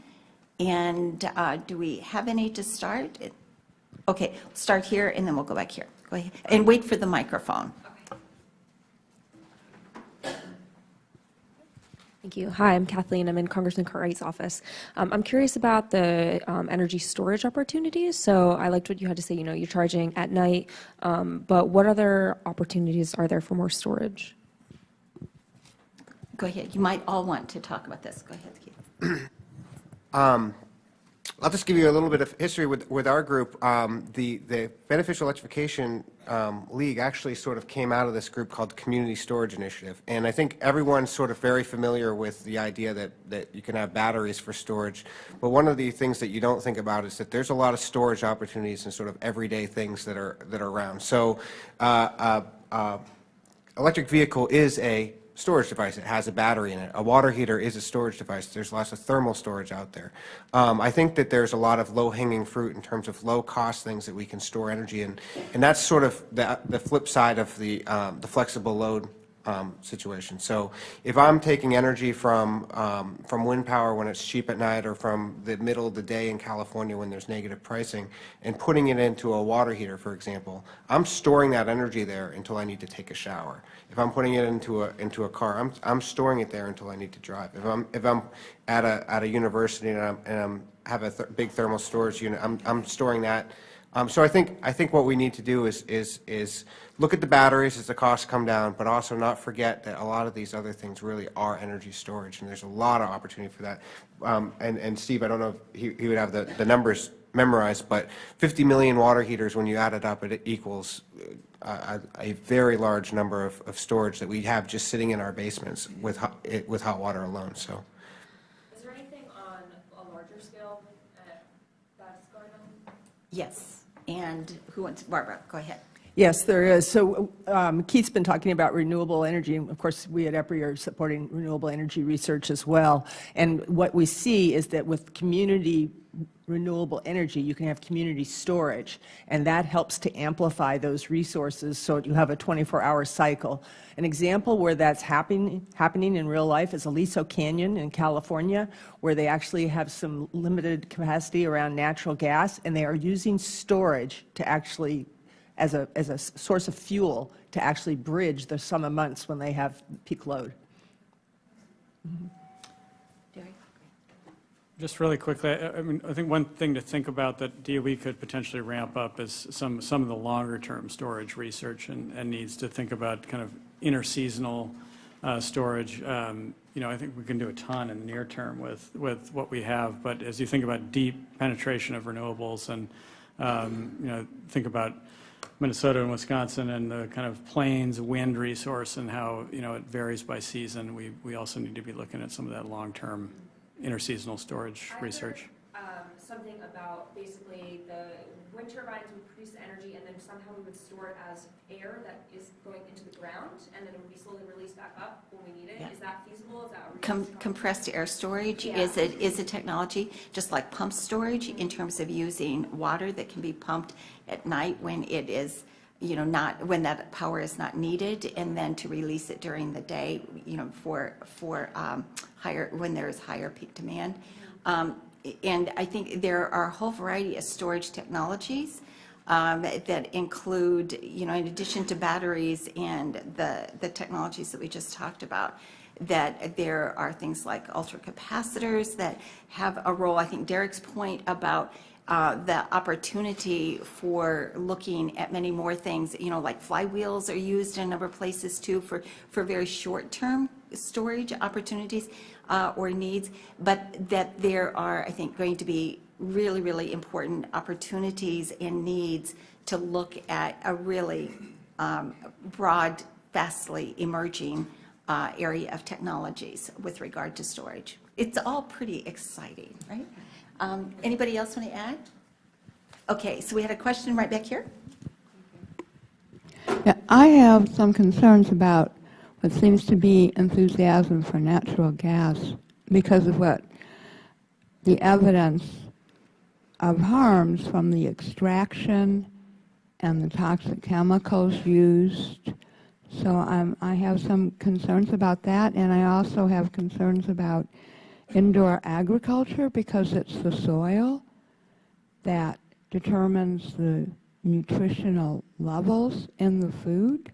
And do we have any to start? Okay, we'll start here and then we'll go back here. Go ahead and wait for the microphone. Okay. Thank you. Hi, I'm Kathleen. I'm in Congressman Cartwright's office. I'm curious about the energy storage opportunities. So I liked what you had to say, you know, you're charging at night, but what other opportunities are there for more storage? Go ahead. You might all want to talk about this. Go ahead, Keith. I'll just give you a little bit of history with our group. The Beneficial Electrification League actually sort of came out of this group called Community Storage Initiative. And I think everyone's sort of very familiar with the idea that you can have batteries for storage. But one of the things that you don't think about is that there's a lot of storage opportunities and sort of everyday things that are around. So electric vehicle is a storage device. It has a battery in it. A water heater is a storage device. There's lots of thermal storage out there. I think that there's a lot of low-hanging fruit in terms of low-cost things that we can store energy in, and that's sort of the flip side of the flexible load situation. So if I'm taking energy from wind power when it's cheap at night, or from the middle of the day in California when there's negative pricing, and putting it into a water heater, for example, I'm storing that energy there until I need to take a shower. If I'm putting it into a car, I'm storing it there until I need to drive. If I'm at a university and I have a big thermal storage unit, I'm storing that. So I think what we need to do is look at the batteries as the costs come down, but also not forget that a lot of these other things really are energy storage, and there's a lot of opportunity for that. And Steve, I don't know if he would have the numbers memorized, but 50 million water heaters, when you add it up, it equals a very large number of storage that we have just sitting in our basements with hot water alone. So. Is there anything on a larger scale that's going on? Yes. And who wants, Barbara, go ahead. Yes, there is. So Keith's been talking about renewable energy, and of course we at EPRI are supporting renewable energy research as well. And what we see is that with community renewable energy, you can have community storage, and that helps to amplify those resources so you have a 24-hour cycle. An example where that's happening in real life is Aliso Canyon in California, where they actually have some limited capacity around natural gas, and they are using storage to actually, as a source of fuel, to actually bridge the summer months when they have peak load. Mm-hmm. Just really quickly, I mean, I think one thing to think about that DOE could potentially ramp up is some of the longer term storage research and needs to think about kind of interseasonal storage, I think we can do a ton in the near term with what we have. But as you think about deep penetration of renewables and, think about Minnesota and Wisconsin and the kind of plains wind resource and how, it varies by season, we also need to be looking at some of that long-term interseasonal storage research. Something about basically the wind turbines would produce energy and then somehow we would store it as air that is going into the ground and then it would be slowly released back up when we need it. Yeah. Is that feasible? Is that compressed air storage? Yeah. Is a technology just like pump storage in terms of using water that can be pumped at night when it is, not when that power is not needed, and then to release it during the day, for higher when there is higher peak demand. And I think there are a whole variety of storage technologies that include, in addition to batteries and the technologies that we just talked about, that there are things like ultracapacitors that have a role. I think Derek's point about the opportunity for looking at many more things, like flywheels are used in a number of places too for very short-term storage opportunities or needs, but that there are, I think, going to be really, really important opportunities and needs to look at a really broad, vastly emerging area of technologies with regard to storage. It's all pretty exciting, right? Anybody else want to add? Okay, so we had a question right back here. Yeah, I have some concerns about what seems to be enthusiasm for natural gas because of what the evidence of harms from the extraction and the toxic chemicals used. So I have some concerns about that, and I also have concerns about indoor agriculture because it's the soil that determines the nutritional levels in the food,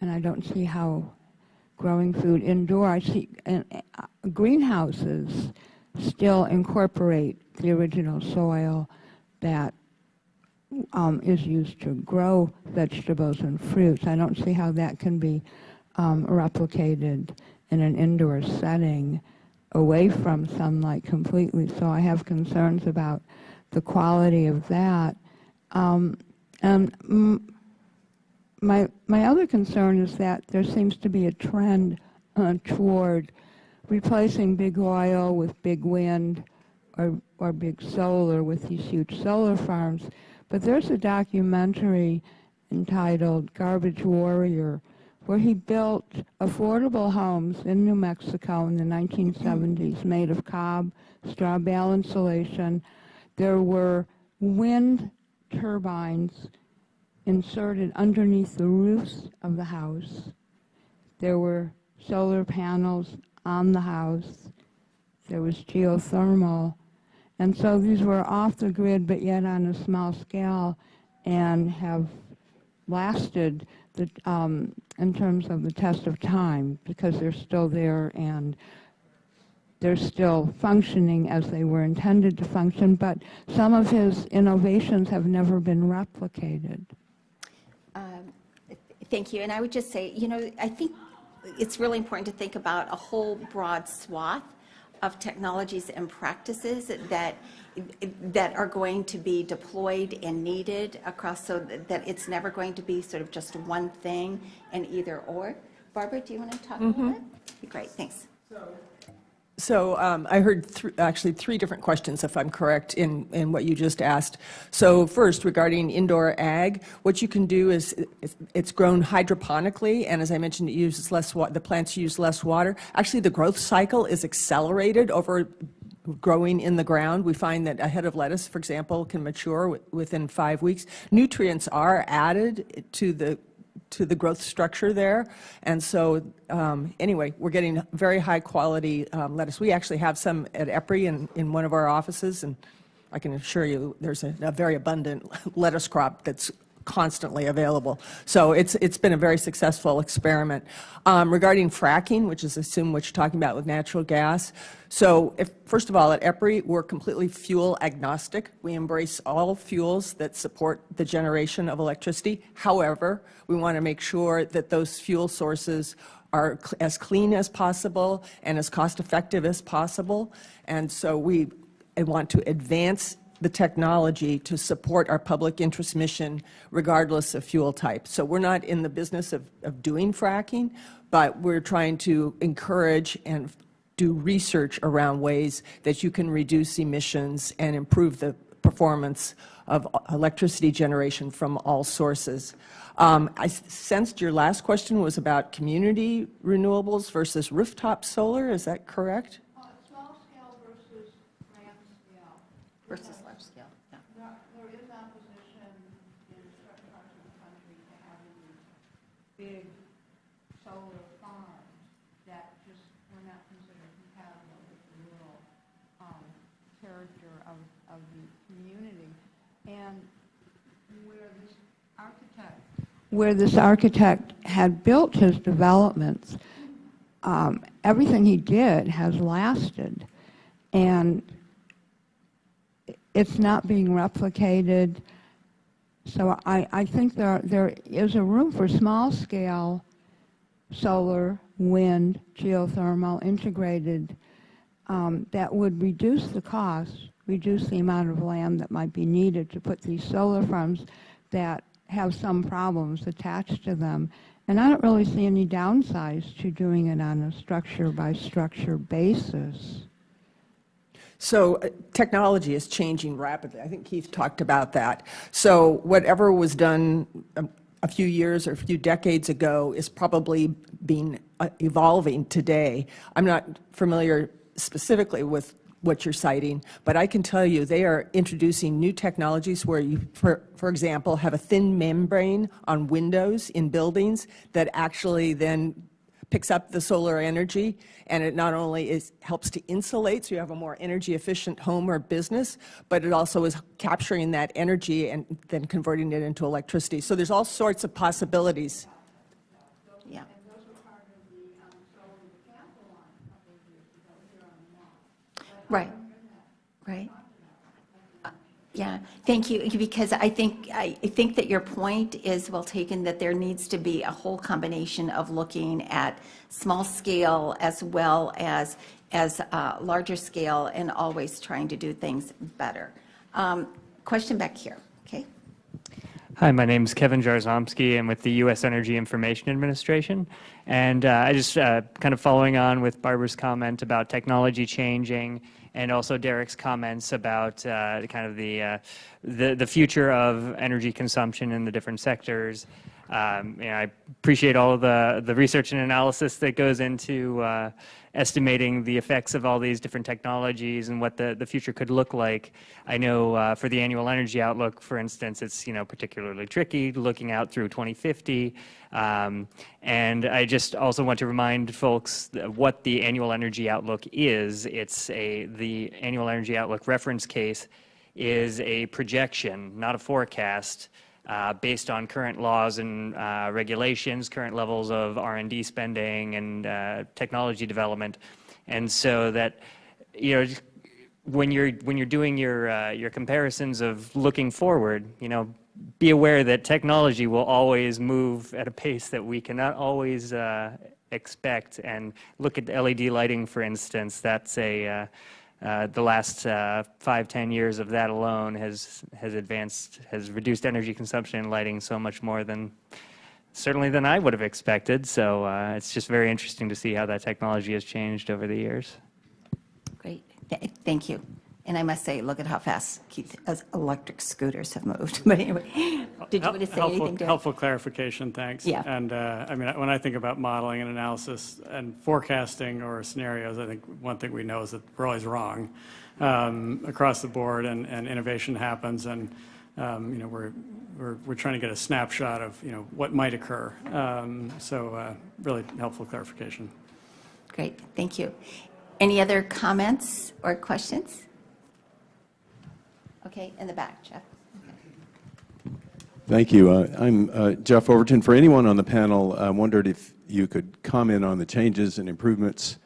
and I don't see how growing food indoor. I see greenhouses still incorporate the original soil that is used to grow vegetables and fruits. I don't see how that can be replicated in an indoor setting away from sunlight completely, so I have concerns about the quality of that. My other concern is that there seems to be a trend toward replacing big oil with big wind or big solar with these huge solar farms. But there's a documentary entitled Garbage Warrior where he built affordable homes in New Mexico in the 1970s made of cob, straw bale insulation. There were wind turbines inserted underneath the roofs of the house. There were solar panels on the house. There was geothermal. And so these were off the grid, but yet on a small scale, and have lasted the, in terms of the test of time, because they're still there and they're still functioning as they were intended to function. But some of his innovations have never been replicated. Thank you. And I would just say, I think it's really important to think about a whole broad swath of technologies and practices that are going to be deployed and needed across, so that it's never going to be sort of just one thing and either or. Barbara, do you want to talk a little bit? Great, thanks. So I heard actually three different questions, if I'm correct, in what you just asked. So first, regarding indoor ag, what you can do is it's grown hydroponically, and as I mentioned, it uses less water. The plants use less water. Actually, the growth cycle is accelerated over growing in the ground. We find that a head of lettuce, for example, can mature within 5 weeks. Nutrients are added to the growth structure there, and so anyway, we're getting very high quality lettuce. We actually have some at EPRI in one of our offices, and I can assure you there's a very abundant lettuce crop that's constantly available. So it's been a very successful experiment. Regarding fracking, which is assumed what you're talking about with natural gas, so first of all, at EPRI, we're completely fuel agnostic. We embrace all fuels that support the generation of electricity. However, we want to make sure that those fuel sources are as clean as possible and as cost-effective as possible. And so we want to advance the technology to support our public interest mission regardless of fuel type. So we're not in the business of doing fracking, but we're trying to encourage and do research around ways that you can reduce emissions and improve the performance of electricity generation from all sources. I sensed your last question was about community renewables versus rooftop solar. Is that correct? Small scale versus grand scale. Versus large scale, yeah. There is opposition in certain parts of the country to having big solar farms that just were not considered compatible with the rural character of the community. And where this architect had built his developments, everything he did has lasted, and it's not being replicated. So I think there is a room for small-scale solar, wind, geothermal, integrated, that would reduce the cost, reduce the amount of land that might be needed to put these solar farms that have some problems attached to them. And I don't really see any downsides to doing it on a structure-by-structure basis. So technology is changing rapidly. I think Keith talked about that. So whatever was done a few years or a few decades ago is probably being evolving today. I'm not familiar specifically with what you're citing, but I can tell you they are introducing new technologies where you, for example, have a thin membrane on windows in buildings that actually then picks up the solar energy, and it not only helps to insulate so you have a more energy efficient home or business, but it also is capturing that energy and then converting it into electricity. So there's all sorts of possibilities. Right, right. Yeah, thank you, because I think that your point is well taken, that there needs to be a whole combination of looking at small scale as well as larger scale, and always trying to do things better. Question back here, okay. Hi, my name is Kevin Jarzomsky. I'm with the U.S. Energy Information Administration. And I just kind of following on with Barbara's comment about technology changing, and also Derek's comments about kind of the future of energy consumption in the different sectors. You know, I appreciate all of the research and analysis that goes into estimating the effects of all these different technologies and what the future could look like. I know for the annual energy outlook, for instance, it's, you know, particularly tricky looking out through 2050. And I just also want to remind folks what the annual energy outlook is. It's the annual energy outlook reference case is a projection, not a forecast, based on current laws and regulations, current levels of R&D spending and technology development. And so that, you know, when you're doing your comparisons of looking forward, you know, be aware that technology will always move at a pace that we cannot always expect. And look at the LED lighting, for instance. That's the last 5-10 years of that alone has reduced energy consumption in lighting so much more than I would have expected. So it's just very interesting to see how that technology has changed over the years. Great, thank you. And I must say, look at how fast Keith's electric scooters have moved. But anyway, did you want to say anything? Helpful clarification, thanks. Yeah. And I mean, when I think about modeling and analysis and forecasting or scenarios, I think one thing we know is that we're always wrong across the board, and innovation happens, and you know, we're trying to get a snapshot of, you know, what might occur. So really helpful clarification. Great, thank you. Any other comments or questions? Okay, in the back, Jeff. Okay. Thank you. I'm Jeff Overton. For anyone on the panel, I wondered if you could comment on the changes and improvements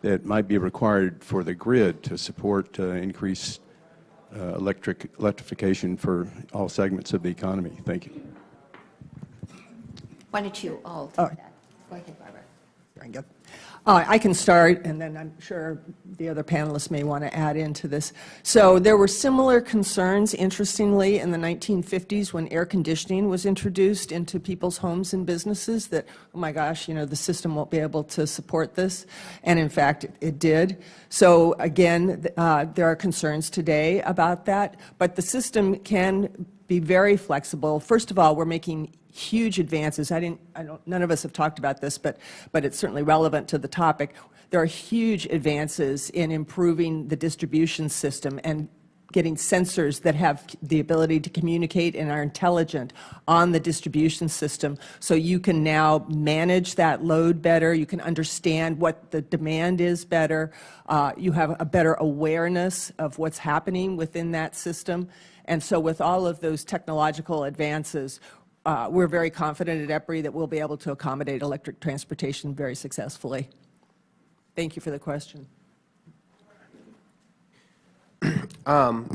that might be required for the grid to support increased electrification for all segments of the economy. Thank you. Why don't you all do that? Go ahead, Barbara. Thank you. I can start, and then I'm sure the other panelists may want to add into this. So there were similar concerns, interestingly, in the 1950s when air conditioning was introduced into people's homes and businesses that, oh my gosh, you know, the system won't be able to support this. And in fact, it did. So again, there are concerns today about that. But the system can be very flexible. First of all, we're making huge advances. None of us have talked about this, but it's certainly relevant to the topic. There are huge advances in improving the distribution system and getting sensors that have the ability to communicate and are intelligent on the distribution system, so you can now manage that load better, you can understand what the demand is better, you have a better awareness of what's happening within that system. And so with all of those technological advances, we're very confident at EPRI that we'll be able to accommodate electric transportation very successfully. Thank you for the question.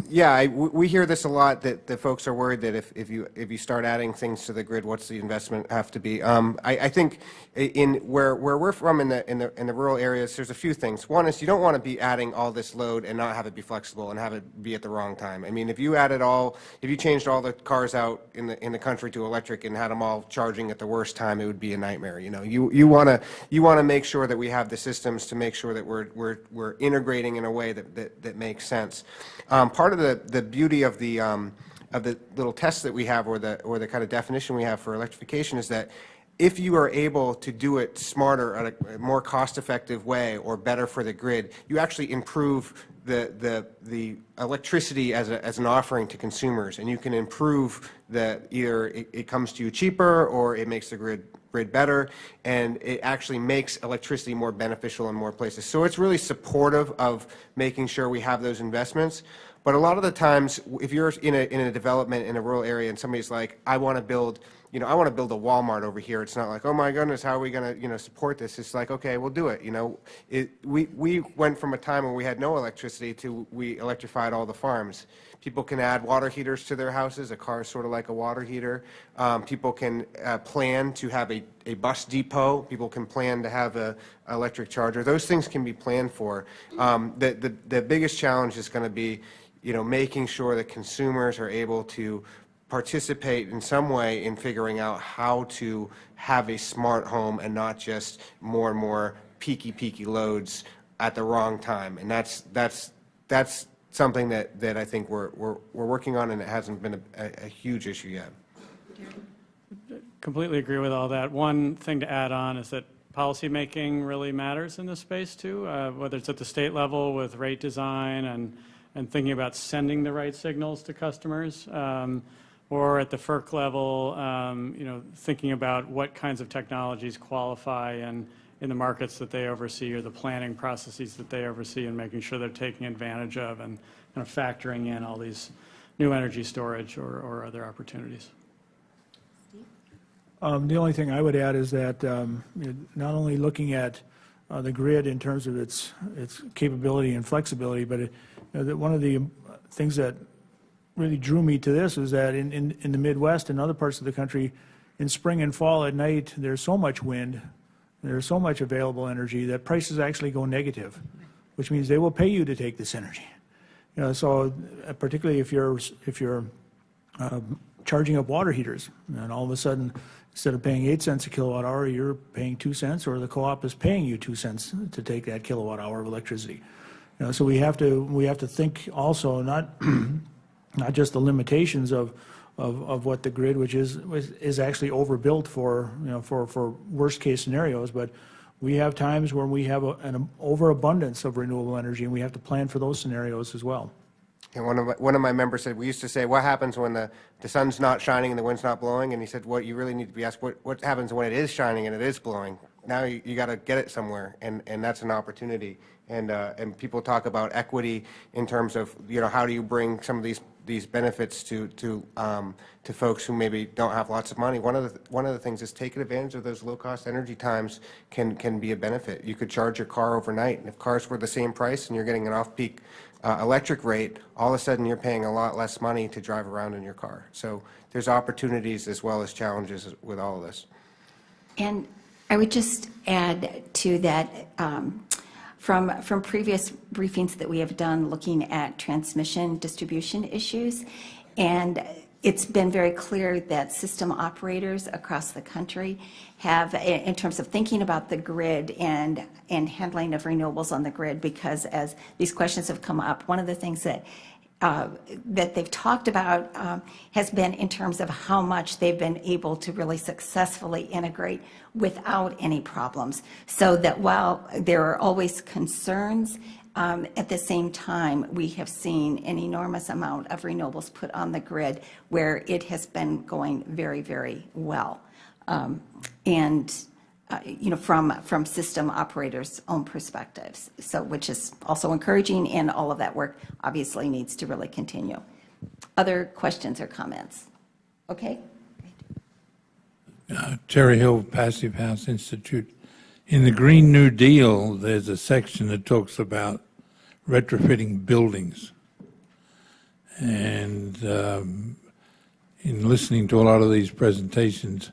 Yeah, we hear this a lot, that the folks are worried that if you start adding things to the grid, what's the investment have to be? I think in where we're from in the rural areas, there's a few things. One is you don't want to be adding all this load and not have it be flexible and have it be at the wrong time. I mean, if you changed all the cars out in the country to electric and had them all charging at the worst time, it would be a nightmare. You know, you want to make sure that we have the systems to make sure that we're integrating in a way that makes sense. Part of the beauty of the little test that we have, or the kind of definition we have for electrification, is that if you are able to do it smarter, at a more cost-effective way, or better for the grid, you actually improve the electricity as an offering to consumers, and you can improve the either it comes to you cheaper, or it makes the grid better, and it actually makes electricity more beneficial in more places. So it's really supportive of making sure we have those investments. But a lot of the times, if you're in a development in a rural area and somebody's like, I want to build, you know, I want to build a Walmart over here, it's not like, oh my goodness, how are we going to, you know, support this? It's like, okay, we'll do it. You know, we went from a time when we had no electricity to we electrified all the farms. People can add water heaters to their houses. A car is sort of like a water heater. People can plan to have a bus depot. People can plan to have an electric charger. Those things can be planned for. The biggest challenge is going to be, you know, making sure that consumers are able to participate in some way in figuring out how to have a smart home and not just more and more peaky loads at the wrong time. And that's something that I think we're working on, and it hasn't been a huge issue yet. Completely agree with all that. One thing to add on is that policymaking really matters in this space too, whether it's at the state level with rate design and thinking about sending the right signals to customers, or at the FERC level, you know, thinking about what kinds of technologies qualify in the markets that they oversee, or the planning processes that they oversee, and making sure they're taking advantage of and kind of factoring in all these new energy storage or other opportunities. The only thing I would add is that not only looking at the grid in terms of its capability and flexibility, but that one of the things that really drew me to this is that in the Midwest and other parts of the country, in spring and fall at night, there's so much wind, there's so much available energy that prices actually go negative, which means they will pay you to take this energy. You know, so particularly if you're charging up water heaters, and all of a sudden, instead of paying 8 cents a kilowatt hour, you're paying 2 cents, or the co-op is paying you 2 cents to take that kilowatt hour of electricity. You know, so we have to think also not just the limitations of what the grid, which is actually overbuilt for, you know, for worst case scenarios, but we have times where we have an overabundance of renewable energy, and we have to plan for those scenarios as well. And one of my members said, we used to say, what happens when the sun's not shining and the wind's not blowing? And he said, well, you really need to be asked, what happens when it is shining and it is blowing? Now you got to get it somewhere, and that's an opportunity. And people talk about equity in terms of, you know, how do you bring some of these benefits to folks who maybe don't have lots of money. One of the things is taking advantage of those low-cost energy times can be a benefit. You could charge your car overnight, and if cars were the same price and you're getting an off-peak electric rate, all of a sudden you're paying a lot less money to drive around in your car. So there's opportunities as well as challenges with all of this. And I would just add to that, from previous briefings that we have done looking at transmission distribution issues, and it's been very clear that system operators across the country have, in terms of thinking about the grid and handling of renewables on the grid, because as these questions have come up, one of the things that that they've talked about has been in terms of how much they've been able to really successfully integrate without any problems. So that while there are always concerns, at the same time we have seen an enormous amount of renewables put on the grid where it has been going very, very well. You know, from system operators' own perspectives, so which is also encouraging, and all of that work obviously needs to really continue. Other questions or comments? Okay. Terry Hill, Passive House Institute. In the Green New Deal, there's a section that talks about retrofitting buildings, and in listening to a lot of these presentations,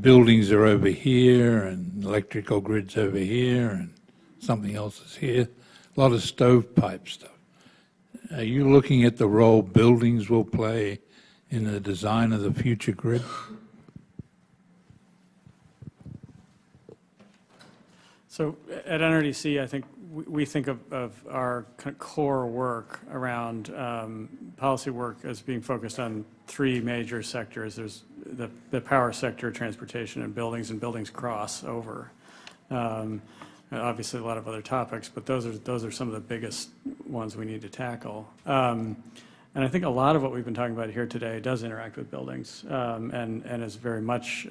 buildings are over here and electrical grids over here and something else is here, a lot of stovepipe stuff. Are you looking at the role buildings will play in the design of the future grid? So at NRDC, I think we think of our kind of core work around policy work as being focused on three major sectors. There's the power sector, transportation, and buildings cross over. Obviously a lot of other topics, but those are some of the biggest ones we need to tackle. And I think a lot of what we've been talking about here today does interact with buildings and is very much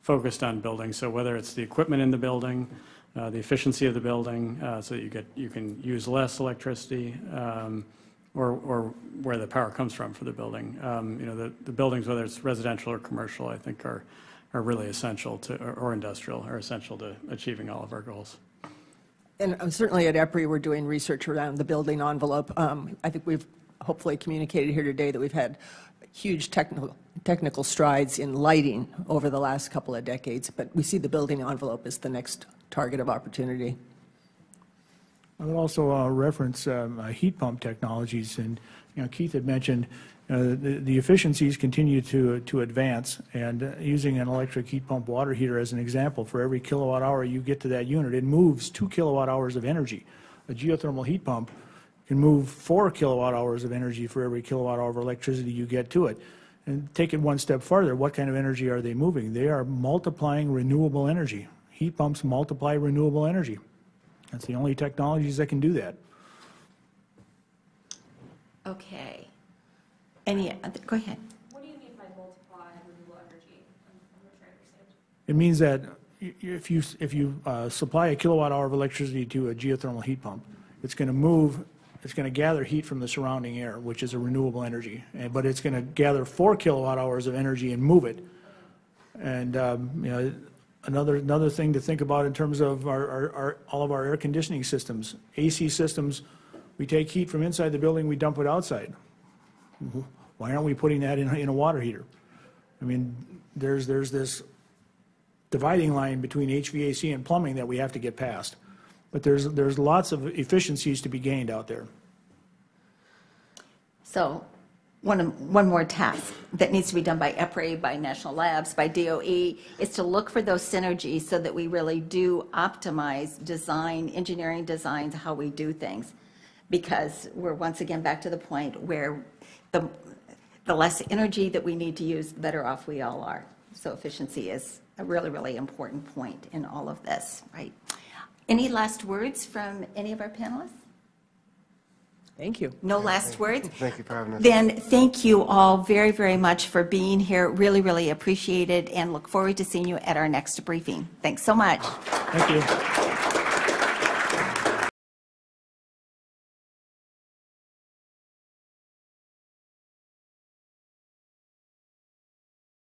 focused on buildings. So whether it's the equipment in the building, the efficiency of the building, so that you can use less electricity, or where the power comes from for the building. You know, the buildings, whether it's residential or commercial, I think are really essential to, or industrial, are essential to achieving all of our goals. And certainly at EPRI, we're doing research around the building envelope. I think we've hopefully communicated here today that we've had huge technical strides in lighting over the last couple of decades, but we see the building envelope as the next target of opportunity. I would also reference heat pump technologies, and you know, Keith had mentioned the efficiencies continue to advance, and using an electric heat pump water heater as an example, for every kilowatt hour you get to that unit, it moves 2 kilowatt hours of energy. A geothermal heat pump can move 4 kilowatt hours of energy for every kilowatt hour of electricity you get to it. And take it one step farther, what kind of energy are they moving? They are multiplying renewable energy. Heat pumps multiply renewable energy. That's the only technologies that can do that. Okay. Any other, go ahead. What do you mean by multiply renewable energy? I'm not sure I understand. It means that if you supply a kilowatt hour of electricity to a geothermal heat pump, it's going to move, it's going to gather heat from the surrounding air, which is a renewable energy, but it's going to gather 4 kilowatt hours of energy and move it. And you know, Another thing to think about in terms of all of our air conditioning systems, AC systems, we take heat from inside the building, we dump it outside. Why aren't we putting that in a water heater? I mean, there's this dividing line between HVAC and plumbing that we have to get past. But there's lots of efficiencies to be gained out there. So One more task that needs to be done by EPRI, by national labs, by DOE, is to look for those synergies so that we really do optimize design, engineering designs, how we do things. Because we're once again back to the point where the less energy that we need to use, the better off we all are. So efficiency is a really, really important point in all of this, right? Any last words from any of our panelists? Thank you. No last words? Thank you for having us. Then thank you all very, very much for being here. Really, really appreciate it, and look forward to seeing you at our next briefing. Thanks so much. Thank you.